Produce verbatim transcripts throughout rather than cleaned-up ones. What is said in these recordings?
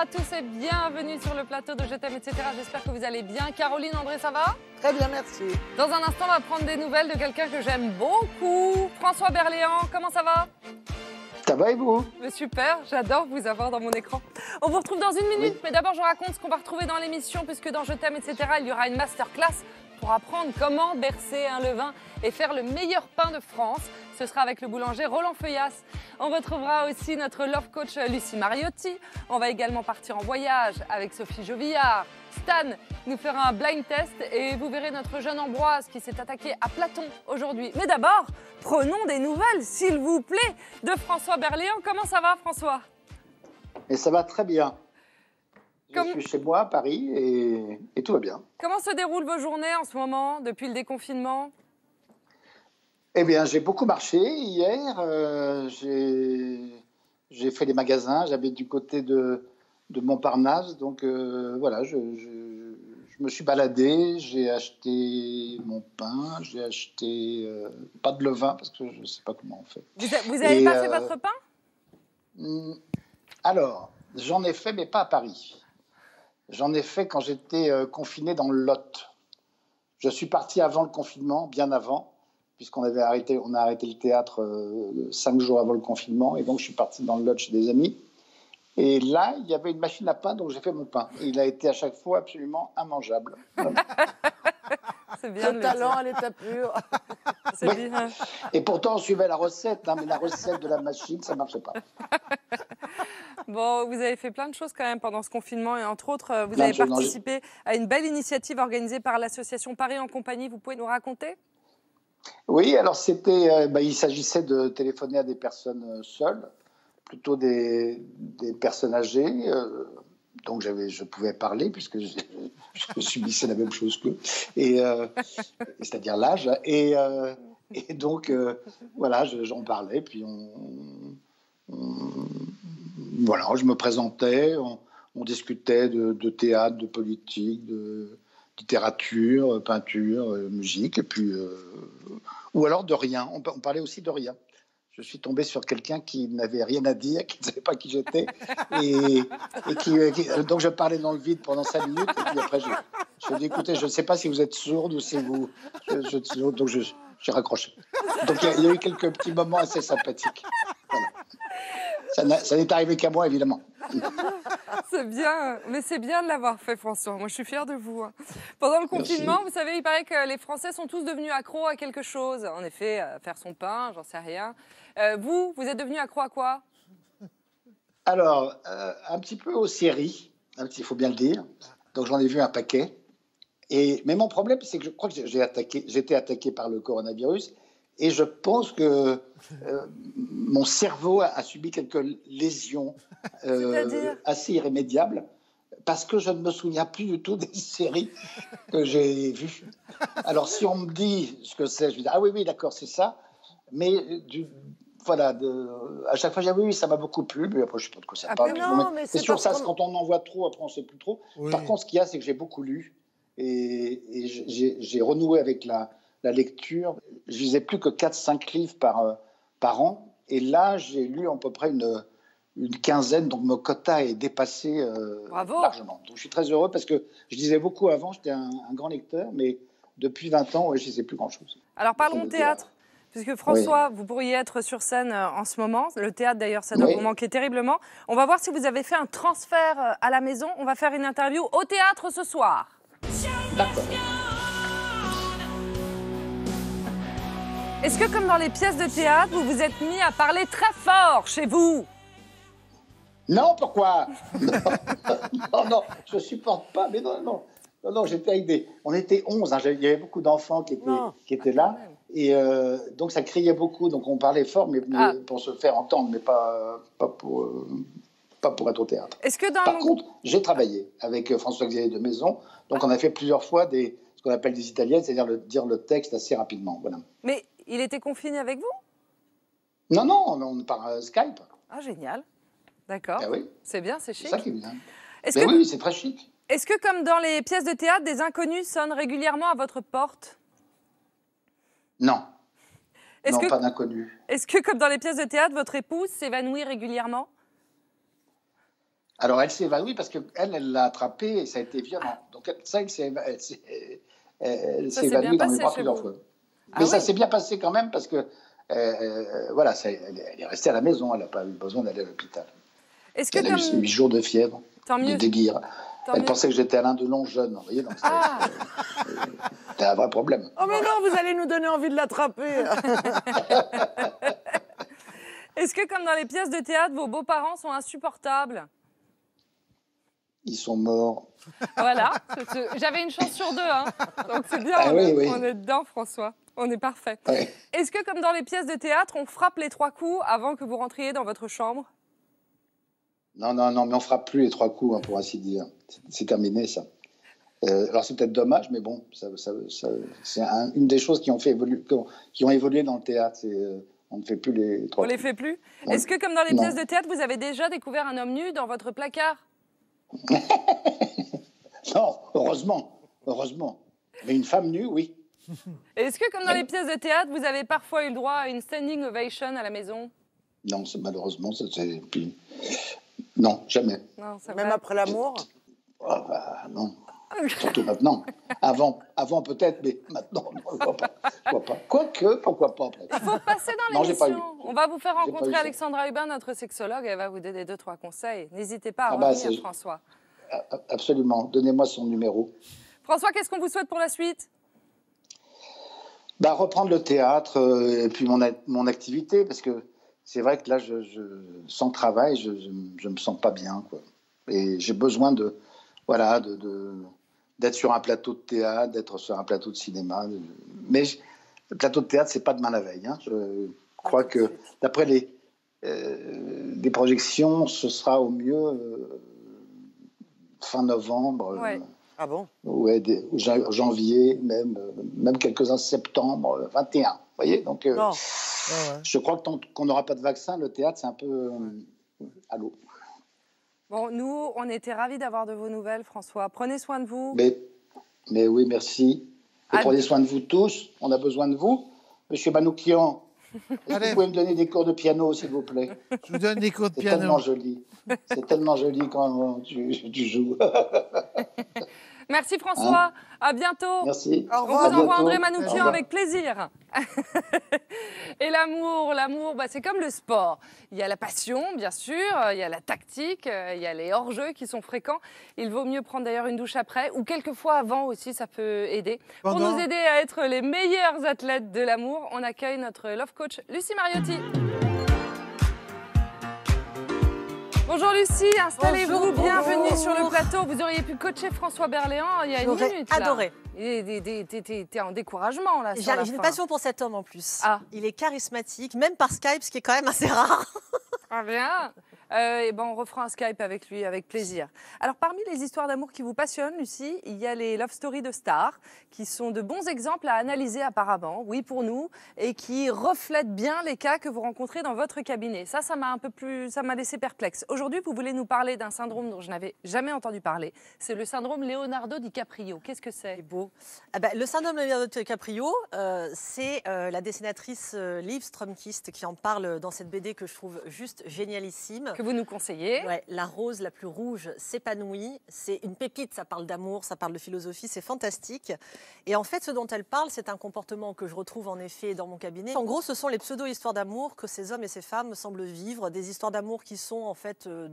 à tous et bienvenue sur le plateau de Je t'aime, et cetera. J'espère que vous allez bien. Caroline, André, ça va? Très bien, merci. Dans un instant, on va prendre des nouvelles de quelqu'un que j'aime beaucoup. François Berléand, comment ça va? Ça va et vous? Mais super, j'adore vous avoir dans mon écran. On vous retrouve dans une minute, oui. Mais d'abord je raconte ce qu'on va retrouver dans l'émission, puisque dans Je t'aime, et cetera, il y aura une masterclass pour apprendre comment bercer un levain et faire le meilleur pain de France. Ce sera avec le boulanger Roland Feuillas. On retrouvera aussi notre love coach Lucie Mariotti. On va également partir en voyage avec Sophie Jovillard. Stan nous fera un blind test et vous verrez notre jeune Ambroise qui s'est attaqué à Platon aujourd'hui. Mais d'abord, prenons des nouvelles, s'il vous plaît, de François Berléand. Comment ça va, François? Et ça va très bien. Comme... Je suis chez moi à Paris et... et tout va bien. Comment se déroulent vos journées en ce moment, depuis le déconfinement? Eh bien, j'ai beaucoup marché hier. Euh, j'ai fait des magasins. J'habite du côté de, de Montparnasse. Donc, euh, voilà, je, je, je me suis baladé. J'ai acheté mon pain. J'ai acheté euh, pas de levain parce que je ne sais pas comment on fait. Vous, vous avez et, pas fait euh, votre pain? Alors... J'en ai fait, mais pas à Paris. J'en ai fait quand j'étais euh, confiné dans le Lot. Je suis parti avant le confinement, bien avant, puisqu'on avait arrêté, on a arrêté le théâtre euh, cinq jours avant le confinement, et donc je suis parti dans le Lot chez des amis. Et là, il y avait une machine à pain, donc j'ai fait mon pain. Et il a été à chaque fois absolument immangeable. C'est bien le talent à l'état pur. C'est bien. Et pourtant, on suivait la recette, hein, mais la recette de la machine, ça ne marchait pas. Bon, vous avez fait plein de choses quand même pendant ce confinement et entre autres, vous plein avez participé non, je... à une belle initiative organisée par l'association Paris en Compagnie. Vous pouvez nous raconter? Oui, alors c'était, euh, bah, il s'agissait de téléphoner à des personnes seules, plutôt des, des personnes âgées. Euh, donc je pouvais parler puisque je, je subissais la même chose qu'eux, et euh, c'est-à-dire l'âge. Et, euh, et donc euh, voilà, j'en parlais, puis on... on Voilà, je me présentais, on, on discutait de, de théâtre, de politique, de littérature, peinture, musique, et puis, euh, ou alors de rien. On, on parlait aussi de rien. Je suis tombé sur quelqu'un qui n'avait rien à dire, qui ne savait pas qui j'étais, et, et qui, qui, donc je parlais dans le vide pendant cinq minutes, et puis après je, je dis écoutez, je ne sais pas si vous êtes sourde ou si vous, je, je, donc je, j'ai raccroché. Donc il y, y a eu quelques petits moments assez sympathiques. Voilà. Ça n'est arrivé qu'à moi, évidemment. C'est bien, mais c'est bien de l'avoir fait, François. Moi, je suis fière de vous. Pendant le confinement, merci. Vous savez, il paraît que les Français sont tous devenus accros à quelque chose. En effet, faire son pain, j'en sais rien. Euh, vous, vous êtes devenu accro à quoi? Alors, euh, un petit peu aux séries, il faut bien le dire. Donc, j'en ai vu un paquet. Et, mais mon problème, c'est que je crois que j'ai attaqué, j'ai été attaqué par le coronavirus. Et je pense que euh, mon cerveau a, a subi quelques lésions euh, assez irrémédiables parce que je ne me souviens plus du tout des séries que j'ai vues. Alors, si on me dit ce que c'est, je vais dire « Ah oui, oui, d'accord, c'est ça ». Mais du, voilà, de, à chaque fois, j'ai dit « Oui, oui, ça m'a beaucoup plu », mais après, je ne sais pas de quoi ça parle. C'est sûr, ça, quand on en voit trop, après, on ne sait plus trop. Oui. Par contre, ce qu'il y a, c'est que j'ai beaucoup lu et, et j'ai renoué avec la... La lecture, je lisais plus que quatre cinq livres par, euh, par an. Et là, j'ai lu à peu près une, une quinzaine. Donc, mon quota est dépassé euh, largement. Donc, je suis très heureux parce que je lisais beaucoup avant. J'étais un, un grand lecteur. Mais depuis vingt ans, ouais, je ne lisais plus grand-chose. Alors, parlons de théâtre. Puisque François, oui. Vous pourriez être sur scène en ce moment. Le théâtre, d'ailleurs, ça doit oui. vous manquer terriblement. On va voir si vous avez fait un transfert à la maison. On va faire une interview au théâtre ce soir. D'accord. Est-ce que, comme dans les pièces de théâtre, vous vous êtes mis à parler très fort chez vous? Non, pourquoi? Non, non, je ne supporte pas. Mais non, non, non, non j'étais avec des... On était onze, hein, il y avait beaucoup d'enfants qui, qui étaient là. Et euh, donc, ça criait beaucoup. Donc, on parlait fort mais, mais ah. pour se faire entendre, mais pas, pas, pour, euh, pas pour être au théâtre. Est-ce que dans Par mon... contre, j'ai travaillé avec François-Xavier de Maison. Donc, ah. on a fait plusieurs fois des, ce qu'on appelle des italiennes, c'est-à-dire le, dire le texte assez rapidement. Voilà. Mais... Il était confiné avec vous? Non, non, on par Skype. Ah, génial. D'accord. Ben oui. C'est bien, c'est chic. C'est ça qui est bien. Est ben que, oui, c'est très chic. Est-ce que, comme dans les pièces de théâtre, des inconnus sonnent régulièrement à votre porte? Non. Non, que, pas d'inconnus. Est-ce que, comme dans les pièces de théâtre, votre épouse s'évanouit régulièrement? Alors, elle s'est évanouie parce qu'elle, elle l'a attrapée et ça a été violent. Donc, ça, elle s'est évanouie dans les bras plusieurs fois. Mais ça s'est bien passé quand même parce que, euh, euh, voilà, ça, elle, elle est restée à la maison. Elle n'a pas eu besoin d'aller à l'hôpital. Est-ce que elle a eu huit jours de fièvre, de déguire. Elle pensait que j'étais Alain Delon jeune, vous voyez, donc ah. C'était un vrai problème. Oh mais non, vous allez nous donner envie de l'attraper. Est-ce que, comme dans les pièces de théâtre, vos beaux-parents sont insupportables? Ils sont morts. Voilà, j'avais une chance sur deux, hein. Donc c'est bien, ah, on, oui, oui. on est dedans, François, on est parfait. Oui. Est-ce que, comme dans les pièces de théâtre, on frappe les trois coups avant que vous rentriez dans votre chambre? Non, non, non, mais on ne frappe plus les trois coups, hein, pour ainsi dire. C'est terminé, ça. Euh, alors, c'est peut-être dommage, mais bon, ça, ça, ça, c'est un, une des choses qui ont, fait évolu qui ont évolué dans le théâtre. Euh, on ne fait plus les trois on coups. On ne les fait plus ouais. Est-ce que, comme dans les non. pièces de théâtre, vous avez déjà découvert un homme nu dans votre placard? Non, heureusement, heureusement. Mais une femme nue, oui. Est-ce que, comme dans Elle... les pièces de théâtre, vous avez parfois eu le droit à une standing ovation à la maison? Non, malheureusement, c'est... Non, jamais. Non, même après l'amour? Oh, bah, non. Surtout maintenant. Avant, avant peut-être, mais maintenant, non, je vois pas. Je vois pas. Quoique, pourquoi pas. Après. Il faut passer dans l'émission. On va vous faire rencontrer Alexandra Hubin, notre sexologue. Elle va vous donner deux, trois conseils. N'hésitez pas à ah revenir, bah, François. Absolument. Donnez-moi son numéro. François, qu'est-ce qu'on vous souhaite pour la suite? Bah, reprendre le théâtre euh, et puis mon, mon activité, parce que c'est vrai que là, je, je, sans travail, je ne me sens pas bien, quoi. Et j'ai besoin de, voilà, de, de, d'être sur un plateau de théâtre, d'être sur un plateau de cinéma. Mais je, le plateau de théâtre, ce n'est pas demain la veille, hein. Je crois que, d'après les, euh, les projections, ce sera au mieux euh, fin novembre. Ouais. Euh, ah bon ? Ouais, des, janvier, même, même quelques-uns septembre, vingt et un. Vous voyez, donc... Euh, non. Ouais, ouais. Je crois qu'on qu'on n'aura pas de vaccin, le théâtre, c'est un peu euh, à l'eau. Bon, nous, on était ravis d'avoir de vos nouvelles, François. Prenez soin de vous. Mais, mais oui, merci. Et prenez soin de vous tous. On a besoin de vous. Monsieur Manoukian, est-ce que vous pouvez me donner des cours de piano, s'il vous plaît? Je vous donne des cours de piano. C'est tellement joli. C'est tellement joli quand tu, tu joues. Merci François, hein? À bientôt. Merci. Au revoir. On vous envoie André Manoukian avec plaisir. Et l'amour, l'amour, bah c'est comme le sport. Il y a la passion, bien sûr, il y a la tactique, il y a les hors-jeux qui sont fréquents. Il vaut mieux prendre d'ailleurs une douche après ou quelquefois avant aussi, ça peut aider. Pendant... Pour nous aider à être les meilleurs athlètes de l'amour, on accueille notre love coach Lucie Mariotti. Bonjour Lucie, installez-vous, bienvenue bonjour. Sur le plateau. Vous auriez pu coacher François Berléand il y a une minute. Adoré. T'es en découragement là. J'ai une passion pour cet homme en plus. Ah. Il est charismatique, même par Skype, ce qui est quand même assez rare. Ah bien. Euh, et ben on refera un Skype avec lui, avec plaisir. Alors parmi les histoires d'amour qui vous passionnent, Lucie, il y a les love stories de stars qui sont de bons exemples à analyser apparemment, oui pour nous, et qui reflètent bien les cas que vous rencontrez dans votre cabinet. Ça, ça m'a un peu plus, ça m'a laissé perplexe. Aujourd'hui, vous voulez nous parler d'un syndrome dont je n'avais jamais entendu parler. C'est le syndrome Leonardo DiCaprio. Qu'est-ce que c'est? C'est beau. Ah ben, le syndrome Leonardo DiCaprio, euh, c'est euh, la dessinatrice euh, Liv Stromkist qui en parle dans cette B D que je trouve juste génialissime. Que vous nous conseillez. Ouais, la rose la plus rouge s'épanouit. C'est une pépite, ça parle d'amour, ça parle de philosophie, c'est fantastique. Et en fait, ce dont elle parle, c'est un comportement que je retrouve en effet dans mon cabinet. En gros, ce sont les pseudo-histoires d'amour que ces hommes et ces femmes semblent vivre. Des histoires d'amour qui sont en fait... Euh,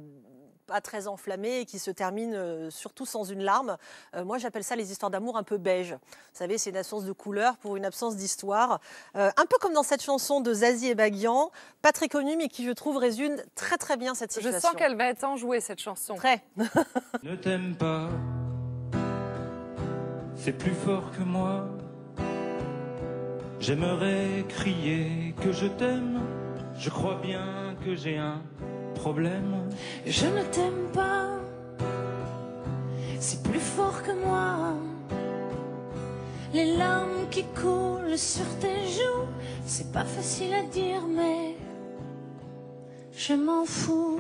pas très enflammée et qui se termine surtout sans une larme. Euh, moi, j'appelle ça les histoires d'amour un peu beige. Vous savez, c'est une absence de couleur pour une absence d'histoire. Euh, un peu comme dans cette chanson de Zazie et Baguian, pas très connue, mais qui, je trouve, résume très, très bien cette situation. Je sens qu'elle va être enjouée, cette chanson. Très. Ne t'aime pas, c'est plus fort que moi. J'aimerais crier que je t'aime. Je crois bien que j'ai un... problème. Je ne t'aime pas, c'est plus fort que moi. Les larmes qui coulent sur tes joues, c'est pas facile à dire, mais je m'en fous.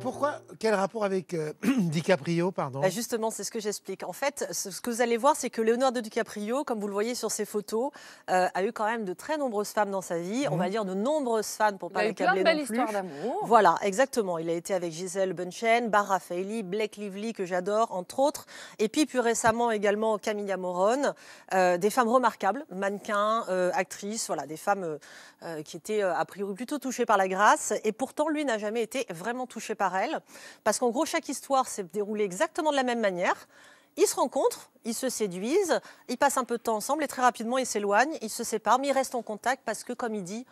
pourquoi? Quel rapport avec euh, DiCaprio, pardon? Bah justement, c'est ce que j'explique. En fait, ce que vous allez voir, c'est que Leonardo DiCaprio, comme vous le voyez sur ses photos, euh, a eu quand même de très nombreuses femmes dans sa vie. Mmh. On va dire de nombreuses femmes pour pas l'accabler non plus. Il a eu plein de belles histoires d'amour. Voilà, exactement. Il a été avec Gisèle Bunchen, Barra Faeli, Blake Lively, que j'adore, entre autres. Et puis, plus récemment également, Camilla Morone. Euh, des femmes remarquables, mannequins, euh, actrices, voilà, des femmes euh, qui étaient euh, a priori plutôt touchées par la grâce. Et pourtant, lui n'a jamais été vraiment touché par elle. Parce qu'en gros, chaque histoire s'est déroulée exactement de la même manière. Ils se rencontrent, ils se séduisent, ils passent un peu de temps ensemble et très rapidement, ils s'éloignent, ils se séparent, mais ils restent en contact parce que, comme il dit,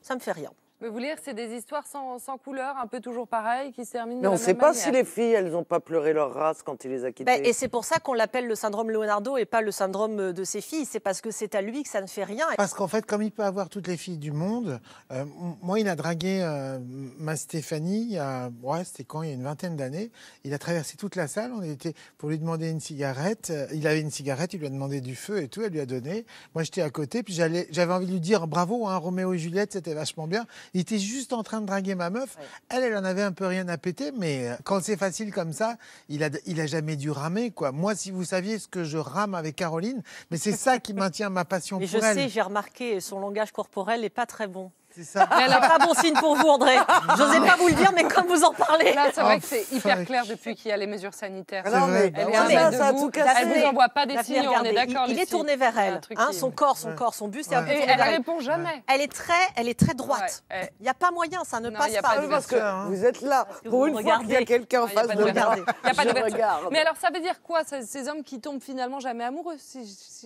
ça me fait rien. Mais vous lire, c'est des histoires sans, sans couleur, un peu toujours pareilles, qui se terminent. Mais on ne sait pas manière. Si les filles, elles n'ont pas pleuré leur race quand il les a quittées. Bah, et c'est pour ça qu'on l'appelle le syndrome Leonardo et pas le syndrome de ses filles. C'est parce que c'est à lui que ça ne fait rien. Parce qu'en fait, comme il peut avoir toutes les filles du monde, euh, moi, il a dragué euh, ma Stéphanie, il y a, ouais, c'était quand, il y a une vingtaine d'années. Il a traversé toute la salle, on était pour lui demander une cigarette. Il avait une cigarette, il lui a demandé du feu et tout, elle lui a donné. Moi, j'étais à côté, puis j'avais envie de lui dire bravo, hein, Roméo et Juliette, c'était vachement bien. Il était juste en train de draguer ma meuf. Ouais. Elle, elle en avait un peu rien à péter, mais quand c'est facile comme ça, il a, il a jamais dû ramer, quoi. Moi, si vous saviez ce que je rame avec Caroline, mais c'est ça qui maintient ma passion mais pour je elle. Je sais, j'ai remarqué, son langage corporel n'est pas très bon. C'est ça. Mais elle n'a pas bon signe pour vous, André. J'osais pas vous le dire, mais comme vous en parlez. Là, c'est vrai oh, que c'est hyper clair depuis qu'il y a les mesures sanitaires. Alors, mais elle bah, est ouais, ça, debout, ça elle ne vous envoie pas des signes, on est d'accord. Il, il est tourné vers elle. Hein, son corps, son ouais. corps, son buste. Ouais. Et elle ne répond jamais. Elle est très, elle est très droite. Il ouais. n'y a pas moyen, ça ne non, passe pas. Parce que vous êtes là. Pour une fois qu'il y a quelqu'un en face de regarder. Il n'y a pas d'ouverture. Mais alors, ça veut dire quoi, ces hommes qui tombent finalement jamais amoureux?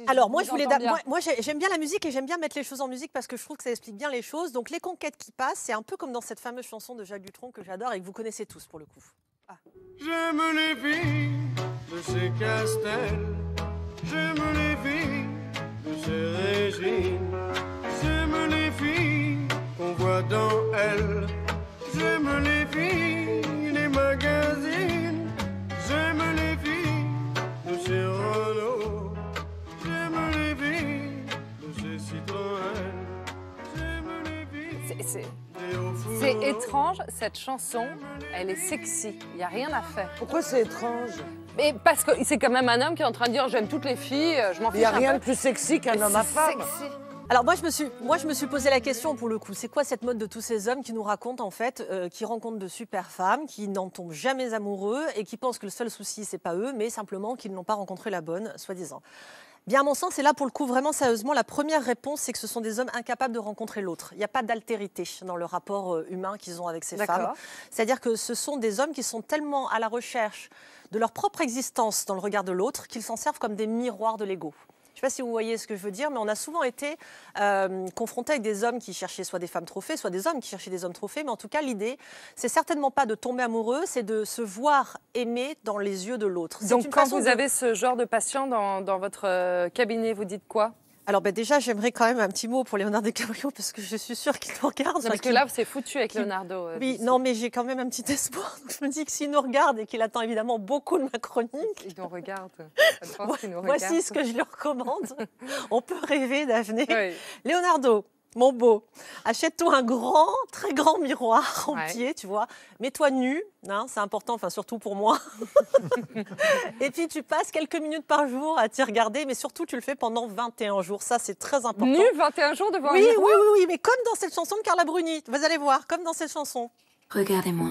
Alors, moi, j'aime bien la musique et j'aime bien mettre les choses en musique parce que je trouve que ça explique bien les choses. Donc les conquêtes qui passent, c'est un peu comme dans cette fameuse chanson de Jacques Dutronc que j'adore et que vous connaissez tous pour le coup. Ah. J'aime les filles de ces Castel, j'aime les filles de ces Régine, j'aime les filles qu'on voit dans Elle, j'aime les filles des magazines, j'aime les filles de ces Renault, j'aime les filles de ces Citroën. C'est étrange, cette chanson, elle est sexy, il n'y a rien à faire. Pourquoi c'est étrange? Mais parce que c'est quand même un homme qui est en train de dire j'aime toutes les filles, je m'en fiche. Il n'y a rien de plus sexy qu'un homme à femme. Sexy. Alors moi je, me suis, moi, je me suis posé la question pour le coup. C'est quoi cette mode de tous ces hommes qui nous racontent en fait, euh, qui rencontrent de super femmes, qui n'en tombent jamais amoureux et qui pensent que le seul souci, c'est pas eux, mais simplement qu'ils n'ont pas rencontré la bonne, soi-disant. Bien, à mon sens, et là, pour le coup, vraiment sérieusement, la première réponse, c'est que ce sont des hommes incapables de rencontrer l'autre. Il n'y a pas d'altérité dans le rapport humain qu'ils ont avec ces femmes. C'est-à-dire que ce sont des hommes qui sont tellement à la recherche de leur propre existence dans le regard de l'autre qu'ils s'en servent comme des miroirs de l'ego. Je ne sais pas si vous voyez ce que je veux dire, mais on a souvent été euh, confrontés avec des hommes qui cherchaient soit des femmes trophées, soit des hommes qui cherchaient des hommes trophées. Mais en tout cas, l'idée, c'est certainement pas de tomber amoureux, c'est de se voir aimer dans les yeux de l'autre. Donc quand vous de... avez ce genre de patient dans, dans votre cabinet, vous dites quoi ? Alors ben déjà, j'aimerais quand même un petit mot pour Leonardo DiCaprio parce que je suis sûre qu'il nous regarde. Non, parce que là, c'est foutu avec Leonardo. Euh, oui, non, mais j'ai quand même un petit espoir. Donc, je me dis que s'il nous regarde et qu'il attend évidemment beaucoup de ma chronique... Il nous regarde. Il nous regarde. Voici ce que je lui recommande. On peut rêver d'avenir. Oui. Leonardo, mon beau, achète-toi un grand, très grand miroir en ouais. pied, tu vois. Mets-toi nu, hein, c'est important, enfin surtout pour moi. Et puis tu passes quelques minutes par jour à t'y regarder, mais surtout tu le fais pendant vingt et un jours. Ça, c'est très important. Nu, vingt et un jours devant un miroir. Oui, oui, oui, mais comme dans cette chanson de Carla Bruni. Vous allez voir, comme dans cette chanson. Regardez-moi.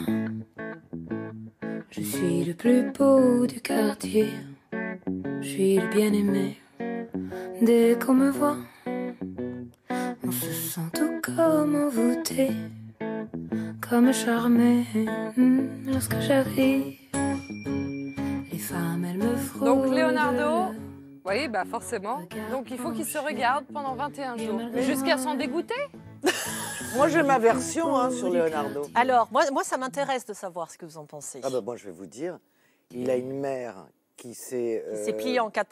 Je suis le plus beau du quartier. Je suis le bien-aimé. Dès qu'on me voit... On se sent tout comme envoûté, comme charmé, mmh, lorsque j'arrive, les femmes elles me frôlent. Donc Leonardo, vous voyez, bah forcément, donc il faut qu'il se regarde pendant vingt et un jours, jusqu'à s'en dégoûter. Moi j'ai ma version hein, sur Leonardo. Alors, moi, moi ça m'intéresse de savoir ce que vous en pensez. Ah bah moi je vais vous dire, il a une mère qui s'est euh, pliée en quatre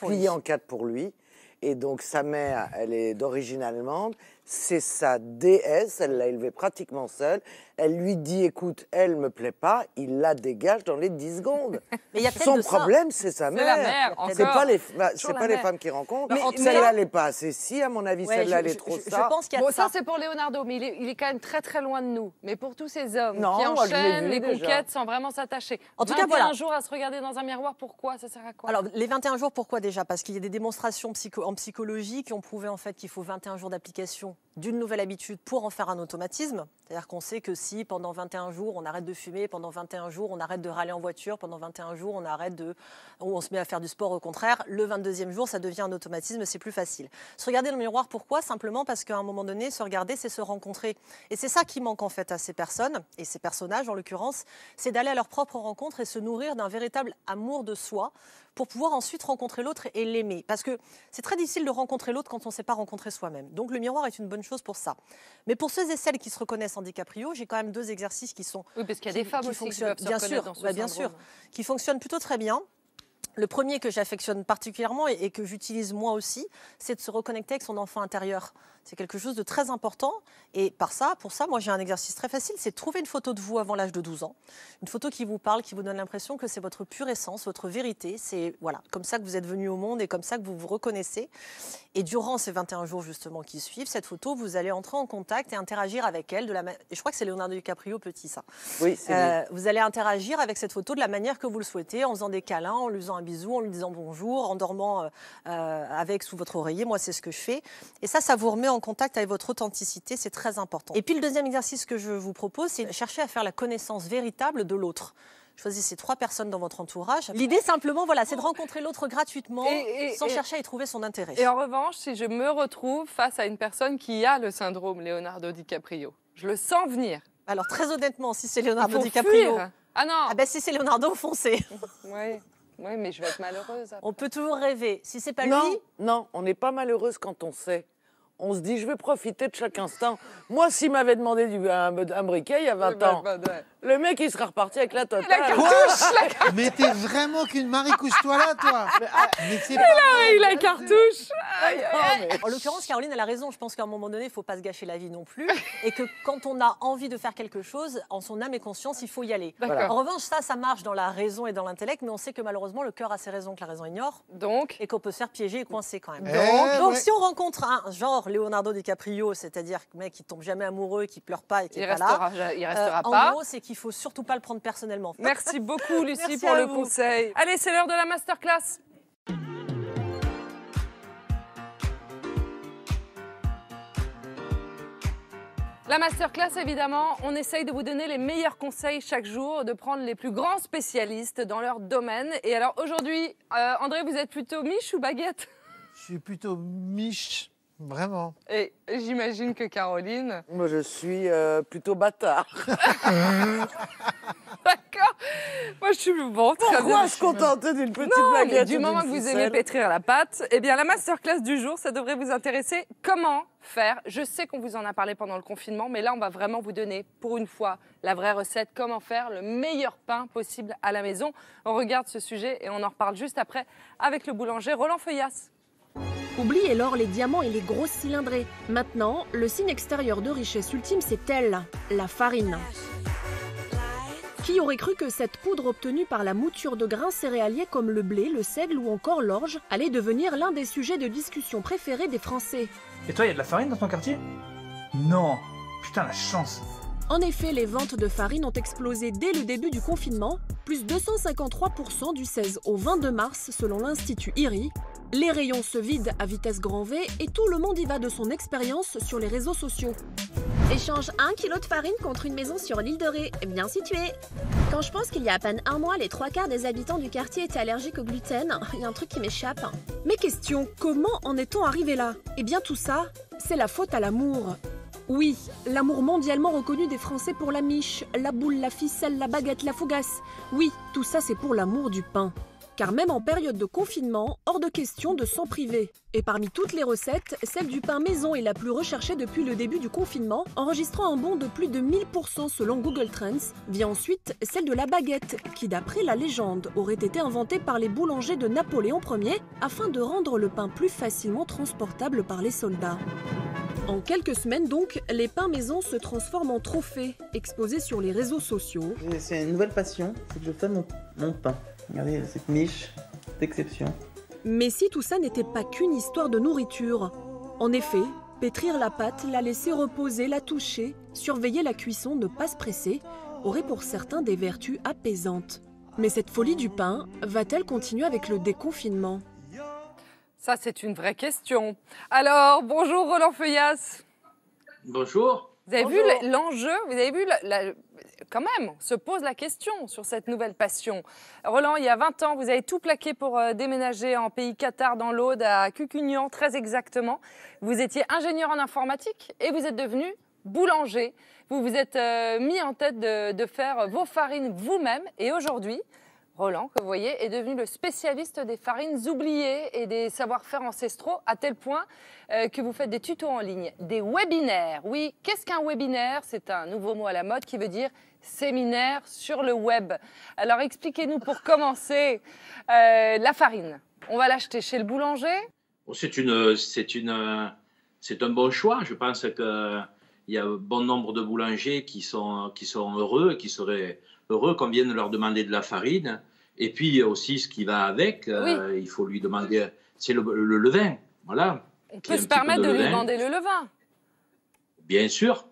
pour lui. Et donc sa mère, elle est d'origine allemande, c'est sa déesse, elle l'a élevée pratiquement seule. Elle lui dit, écoute, elle me plaît pas, il la dégage dans les dix secondes. Mais y a son problème, c'est sa mère. C'est la mère, encore. C'est pas les, c'est pas les femmes qui rencontrent. Mais celle-là, elle n'est pas assez si, à mon avis, ouais, celle-là, elle est trop je, ça. Je pense qu'il y a bon, ça, ça c'est pour Leonardo, mais il est, il est quand même très très loin de nous. Mais pour tous ces hommes non, qui enchaînent les conquêtes sans vraiment s'attacher. En tout cas, voilà. vingt et un jours à se regarder dans un miroir, pourquoi? Ça sert à quoi? Alors, les vingt et un jours, pourquoi déjà? Parce qu'il y a des démonstrations psycho en psychologie qui ont prouvé en fait qu'il faut vingt et un jours d'application d'une nouvelle habitude pour en faire un automatisme. C'est-à-dire qu'on sait que si pendant vingt et un jours on arrête de fumer, pendant vingt et un jours on arrête de râler en voiture, pendant vingt et un jours on arrête de... ou on se met à faire du sport au contraire, le vingt-deuxième jour ça devient un automatisme, c'est plus facile. Se regarder dans le miroir, pourquoi? Simplement parce qu'à un moment donné, se regarder c'est se rencontrer. Et c'est ça qui manque en fait à ces personnes, et ces personnages en l'occurrence, c'est d'aller à leur propre rencontre et se nourrir d'un véritable amour de soi pour pouvoir ensuite rencontrer l'autre et l'aimer. Parce que c'est très difficile de rencontrer l'autre quand on ne sait pas rencontrer soi-même. Donc le miroir est une bonne chose pour ça. Mais pour ceux et celles qui se reconnaissent en DiCaprio, j'ai quand même deux exercices qui sont... Oui, parce qu'il y a des femmes qui, aussi qui peuvent se reconnaître sûr, dans ce bah, bien syndrome. Sûr, qui fonctionnent plutôt très bien. Le premier que j'affectionne particulièrement et, et que j'utilise moi aussi, c'est de se reconnecter avec son enfant intérieur. C'est quelque chose de très important. Et par ça, pour ça, moi j'ai un exercice très facile, c'est de trouver une photo de vous avant l'âge de douze ans. Une photo qui vous parle, qui vous donne l'impression que c'est votre pure essence, votre vérité. C'est voilà, comme ça que vous êtes venu au monde et comme ça que vous vous reconnaissez. Et durant ces vingt et un jours justement qui suivent, cette photo, vous allez entrer en contact et interagir avec elle. De la et je crois que c'est Leonardo DiCaprio petit ça. Oui, c'est euh, vous allez interagir avec cette photo de la manière que vous le souhaitez, en faisant des câlins, en lui faisant un bisou, en lui disant bonjour, en dormant euh, euh, avec sous votre oreiller. Moi, c'est ce que je fais. Et ça, ça vous remet en contact avec votre authenticité. C'est très important. Et puis, le deuxième exercice que je vous propose, c'est chercher à faire la connaissance véritable de l'autre. Choisissez trois personnes dans votre entourage. L'idée, simplement, voilà, c'est de rencontrer l'autre gratuitement, et, et, sans et, chercher à y trouver son intérêt. Et en revanche, si je me retrouve face à une personne qui a le syndrome Leonardo DiCaprio, je le sens venir. Alors, très honnêtement, si c'est Leonardo DiCaprio... Fuir. Ah non ah ben, si c'est Leonardo, foncez. Oui. Oui, mais je vais être malheureuse. Après. On peut toujours rêver. Si c'est pas lui... Non, non, on n'est pas malheureuse quand on sait. On se dit, je vais profiter de chaque instant. Moi, s'il m'avait demandé du, un, un briquet il y a vingt ans, ben, ben, ouais. Le mec, il serait reparti avec la totale. La cartouche, la cartouche. Mais t'es vraiment qu'une Marie, couche-toi là, toi. Mais, mais il a eu la cartouche. Aïe, aïe. Non, mais... En l'occurrence, Caroline, elle a raison. Je pense qu'à un moment donné, il ne faut pas se gâcher la vie non plus. Et que quand on a envie de faire quelque chose, en son âme et conscience, il faut y aller. En revanche, ça, ça marche dans la raison et dans l'intellect. Mais on sait que malheureusement, le cœur a ses raisons que la raison ignore. Donc. Et qu'on peut se faire piéger et coincer quand même. Donc, eh, donc ouais. Si on rencontre un genre... Leonardo DiCaprio, c'est-à-dire mec qui tombe jamais amoureux, qui pleure pas et qui il est restera, pas là. Il restera euh, pas. En gros, c'est qu'il faut surtout pas le prendre personnellement. Merci beaucoup Lucie Merci pour le vous. Conseil. Allez, c'est l'heure de la masterclass. La masterclass, évidemment, on essaye de vous donner les meilleurs conseils chaque jour, de prendre les plus grands spécialistes dans leur domaine. Et alors aujourd'hui, euh, André, vous êtes plutôt miche ou baguette? Je suis plutôt miche. Vraiment. Et j'imagine que Caroline... Moi, je suis euh, plutôt bâtard. D'accord. Moi, je suis... Bon, pourquoi se contenter d'une petite non, baguette? Du moment que vous aimez pétrir la pâte, eh bien, la masterclass du jour, ça devrait vous intéresser. Comment faire? Je sais qu'on vous en a parlé pendant le confinement, mais là, on va vraiment vous donner, pour une fois, la vraie recette. Comment faire le meilleur pain possible à la maison? On regarde ce sujet et on en reparle juste après avec le boulanger Roland Feuillas. Oubliez l'or, les diamants et les grosses cylindrées. Maintenant, le signe extérieur de richesse ultime, c'est elle, la farine. Qui aurait cru que cette poudre obtenue par la mouture de grains céréaliers comme le blé, le seigle ou encore l'orge allait devenir l'un des sujets de discussion préférés des Français? Et toi, il y a de la farine dans ton quartier? Non, putain la chance. En effet, les ventes de farine ont explosé dès le début du confinement, plus deux cent cinquante-trois pour cent du seize au vingt-deux mars selon l'Institut I R I. Les rayons se vident à vitesse grand V et tout le monde y va de son expérience sur les réseaux sociaux. Échange un kilo de farine contre une maison sur l'île de Ré, bien située. Quand je pense qu'il y a à peine un mois, les trois quarts des habitants du quartier étaient allergiques au gluten, il y a un truc qui m'échappe. Mais question, comment en est-on arrivé là? Eh bien tout ça, c'est la faute à l'amour. Oui, l'amour mondialement reconnu des Français pour la miche, la boule, la ficelle, la baguette, la fougasse. Oui, tout ça c'est pour l'amour du pain. Car même en période de confinement, hors de question de s'en priver. Et parmi toutes les recettes, celle du pain maison est la plus recherchée depuis le début du confinement, enregistrant un bond de plus de mille pour cent selon Google Trends. Vient ensuite celle de la baguette, qui d'après la légende aurait été inventée par les boulangers de Napoléon premier afin de rendre le pain plus facilement transportable par les soldats. En quelques semaines donc, les pains maison se transforment en trophées, exposés sur les réseaux sociaux. C'est une nouvelle passion, c'est que je fais mon, mon pain. Regardez cette niche d'exception. Mais si tout ça n'était pas qu'une histoire de nourriture. En effet, pétrir la pâte, la laisser reposer, la toucher, surveiller la cuisson, ne pas se presser, aurait pour certains des vertus apaisantes. Mais cette folie du pain va-t-elle continuer avec le déconfinement ? Ça, c'est une vraie question. Alors, bonjour Roland Feuillas. Bonjour. Vous avez bonjour. vu l'enjeu, vous avez vu, la, la, quand même, se pose la question sur cette nouvelle passion. Roland, il y a vingt ans, vous avez tout plaqué pour euh, déménager en pays Qatar, dans l'Aude, à Cucugnan, très exactement. Vous étiez ingénieur en informatique et vous êtes devenu boulanger. Vous vous êtes euh, mis en tête de, de faire vos farines vous-même et aujourd'hui, Roland, que vous voyez, est devenu le spécialiste des farines oubliées et des savoir-faire ancestraux, à tel point euh, que vous faites des tutos en ligne, des webinaires. Oui, qu'est-ce qu'un webinaire? C'est un nouveau mot à la mode qui veut dire séminaire sur le web. Alors expliquez-nous pour commencer euh, la farine. On va l'acheter chez le boulanger? C'est une, c'est une, c'est un bon choix. Je pense qu'il y a bon nombre de boulangers qui sont, qui sont heureux, qui seraient heureux qu'on vienne leur demander de la farine. Et puis aussi, ce qui va avec, oui. euh, il faut lui demander, c'est le, le, le levain, voilà. On peut se permettre de, de lui demander le levain. Bien sûr,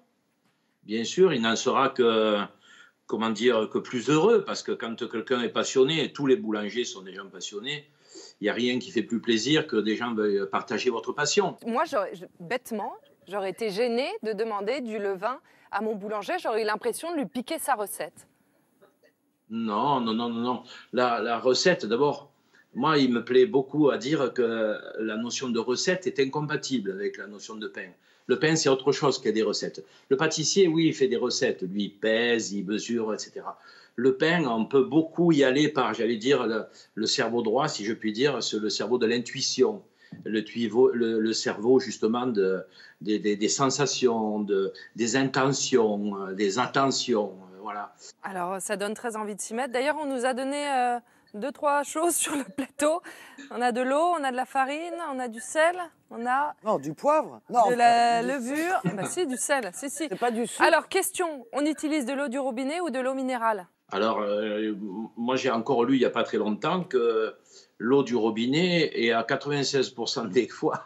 bien sûr, il n'en sera que, comment dire, que plus heureux, parce que quand quelqu'un est passionné, et tous les boulangers sont des gens passionnés, il n'y a rien qui fait plus plaisir que des gens veulent partager votre passion. Moi, je, bêtement, j'aurais été gênée de demander du levain à mon boulanger, j'aurais eu l'impression de lui piquer sa recette. Non, non, non, non, non. La, la recette, d'abord, moi, il me plaît beaucoup à dire que la notion de recette est incompatible avec la notion de pain. Le pain, c'est autre chose que des recettes. Le pâtissier, oui, il fait des recettes. Lui, il pèse, il mesure, et cetera. Le pain, on peut beaucoup y aller par, j'allais dire, le, le cerveau droit, si je puis dire, c'est le cerveau de l'intuition. Le, le, le cerveau, justement, de, des, des, des sensations, de, des intentions, des attentions. Voilà. Alors, ça donne très envie de s'y mettre. D'ailleurs, on nous a donné euh, deux, trois choses sur le plateau. On a de l'eau, on a de la farine, on a du sel, on a... Non, du poivre. Non, de la levure. Bah si, du sel, si, si. C'est pas du sucre. Alors, question, on utilise de l'eau du robinet ou de l'eau minérale? Alors, euh, moi, j'ai encore lu il n'y a pas très longtemps que l'eau du robinet est à quatre-vingt-seize pour cent des fois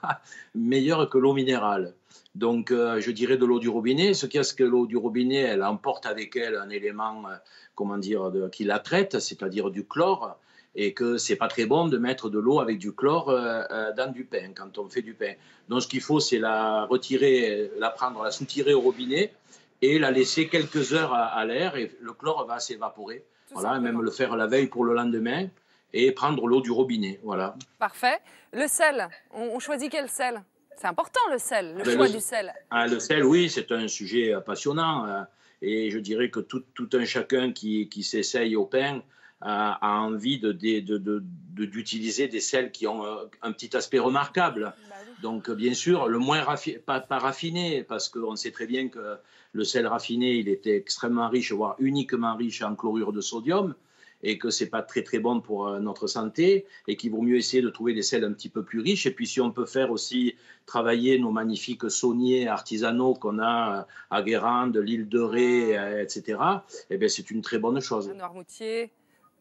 meilleure que l'eau minérale. Donc, euh, je dirais de l'eau du robinet, ce qui est que l'eau du robinet, elle emporte avec elle un élément, euh, comment dire, de, qui la traite, c'est-à-dire du chlore, et que c'est pas très bon de mettre de l'eau avec du chlore euh, euh, dans du pain, quand on fait du pain. Donc, ce qu'il faut, c'est la retirer, la prendre, la soutirer au robinet, et la laisser quelques heures à, à l'air, et le chlore va s'évaporer. Voilà, et même le faire la veille pour le lendemain, et prendre l'eau du robinet, voilà. Parfait. Le sel, on, on choisit quel sel ? C'est important le sel, le ben choix le, du sel. Ah, le sel, oui, c'est un sujet passionnant. Euh, et je dirais que tout, tout un chacun qui, qui s'essaye au pain euh, a envie d'utiliser de, de, de, de, des sels qui ont euh, un petit aspect remarquable. Bah oui. Donc, bien sûr, le moins raffi, pas, pas raffiné, parce qu'on sait très bien que le sel raffiné, il était extrêmement riche, voire uniquement riche en chlorure de sodium, et que ce n'est pas très, très bon pour notre santé, et qu'il vaut mieux essayer de trouver des sels un petit peu plus riches. Et puis, si on peut faire aussi travailler nos magnifiques sauniers artisanaux qu'on a à Guérande, l'île de Ré, et cetera, eh bien, c'est une très bonne chose. Noirmoutier.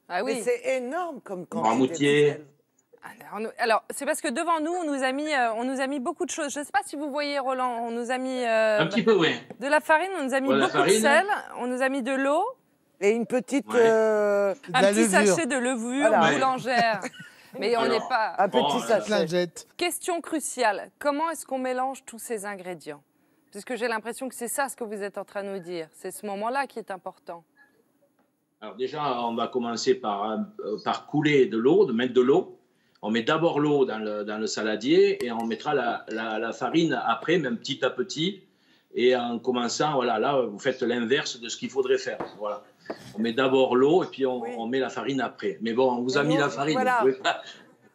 Ah oui. C'est énorme comme quantité. Noirmoutier. Alors, alors c'est parce que devant nous, on nous a mis, euh, on nous a mis beaucoup de choses. Je ne sais pas si vous voyez, Roland, on nous a mis... Euh, un petit peu, oui. De la farine, on nous a mis voilà, beaucoup de sel, on nous a mis de l'eau. Et une petite... Ouais. Euh, de un la petit levure. Sachet de levure voilà. boulangère. Mais on n'est pas... Un petit bon, sachet. Question cruciale. Comment est-ce qu'on mélange tous ces ingrédients? Parce que j'ai l'impression que c'est ça ce que vous êtes en train de nous dire. C'est ce moment-là qui est important. Alors déjà, on va commencer par, euh, par couler de l'eau, de mettre de l'eau. On met d'abord l'eau dans le, dans le saladier et on mettra la, la, la farine après, même petit à petit. Et en commençant, voilà, là, vous faites l'inverse de ce qu'il faudrait faire. Voilà. On met d'abord l'eau et puis on, oui. on met la farine après. Mais bon, on vous a et mis bon, la farine, voilà. Vous ne pouvez pas,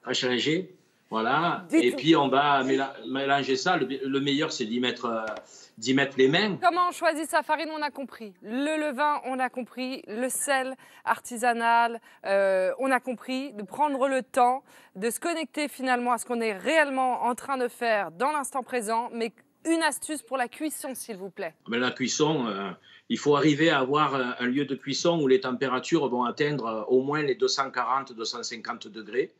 pas changer. Voilà. Dites et tout. Puis on va méla mélanger ça. Le, le meilleur, c'est d'y mettre, euh, mettre les mains. Comment on choisit sa farine, on a compris. Le levain, on a compris. Le sel artisanal, euh, on a compris. De prendre le temps, de se connecter finalement à ce qu'on est réellement en train de faire dans l'instant présent. Mais une astuce pour la cuisson, s'il vous plaît. Mais la cuisson, euh, il faut arriver à avoir un lieu de cuisson où les températures vont atteindre au moins les deux cent quarante à deux cent cinquante degrés.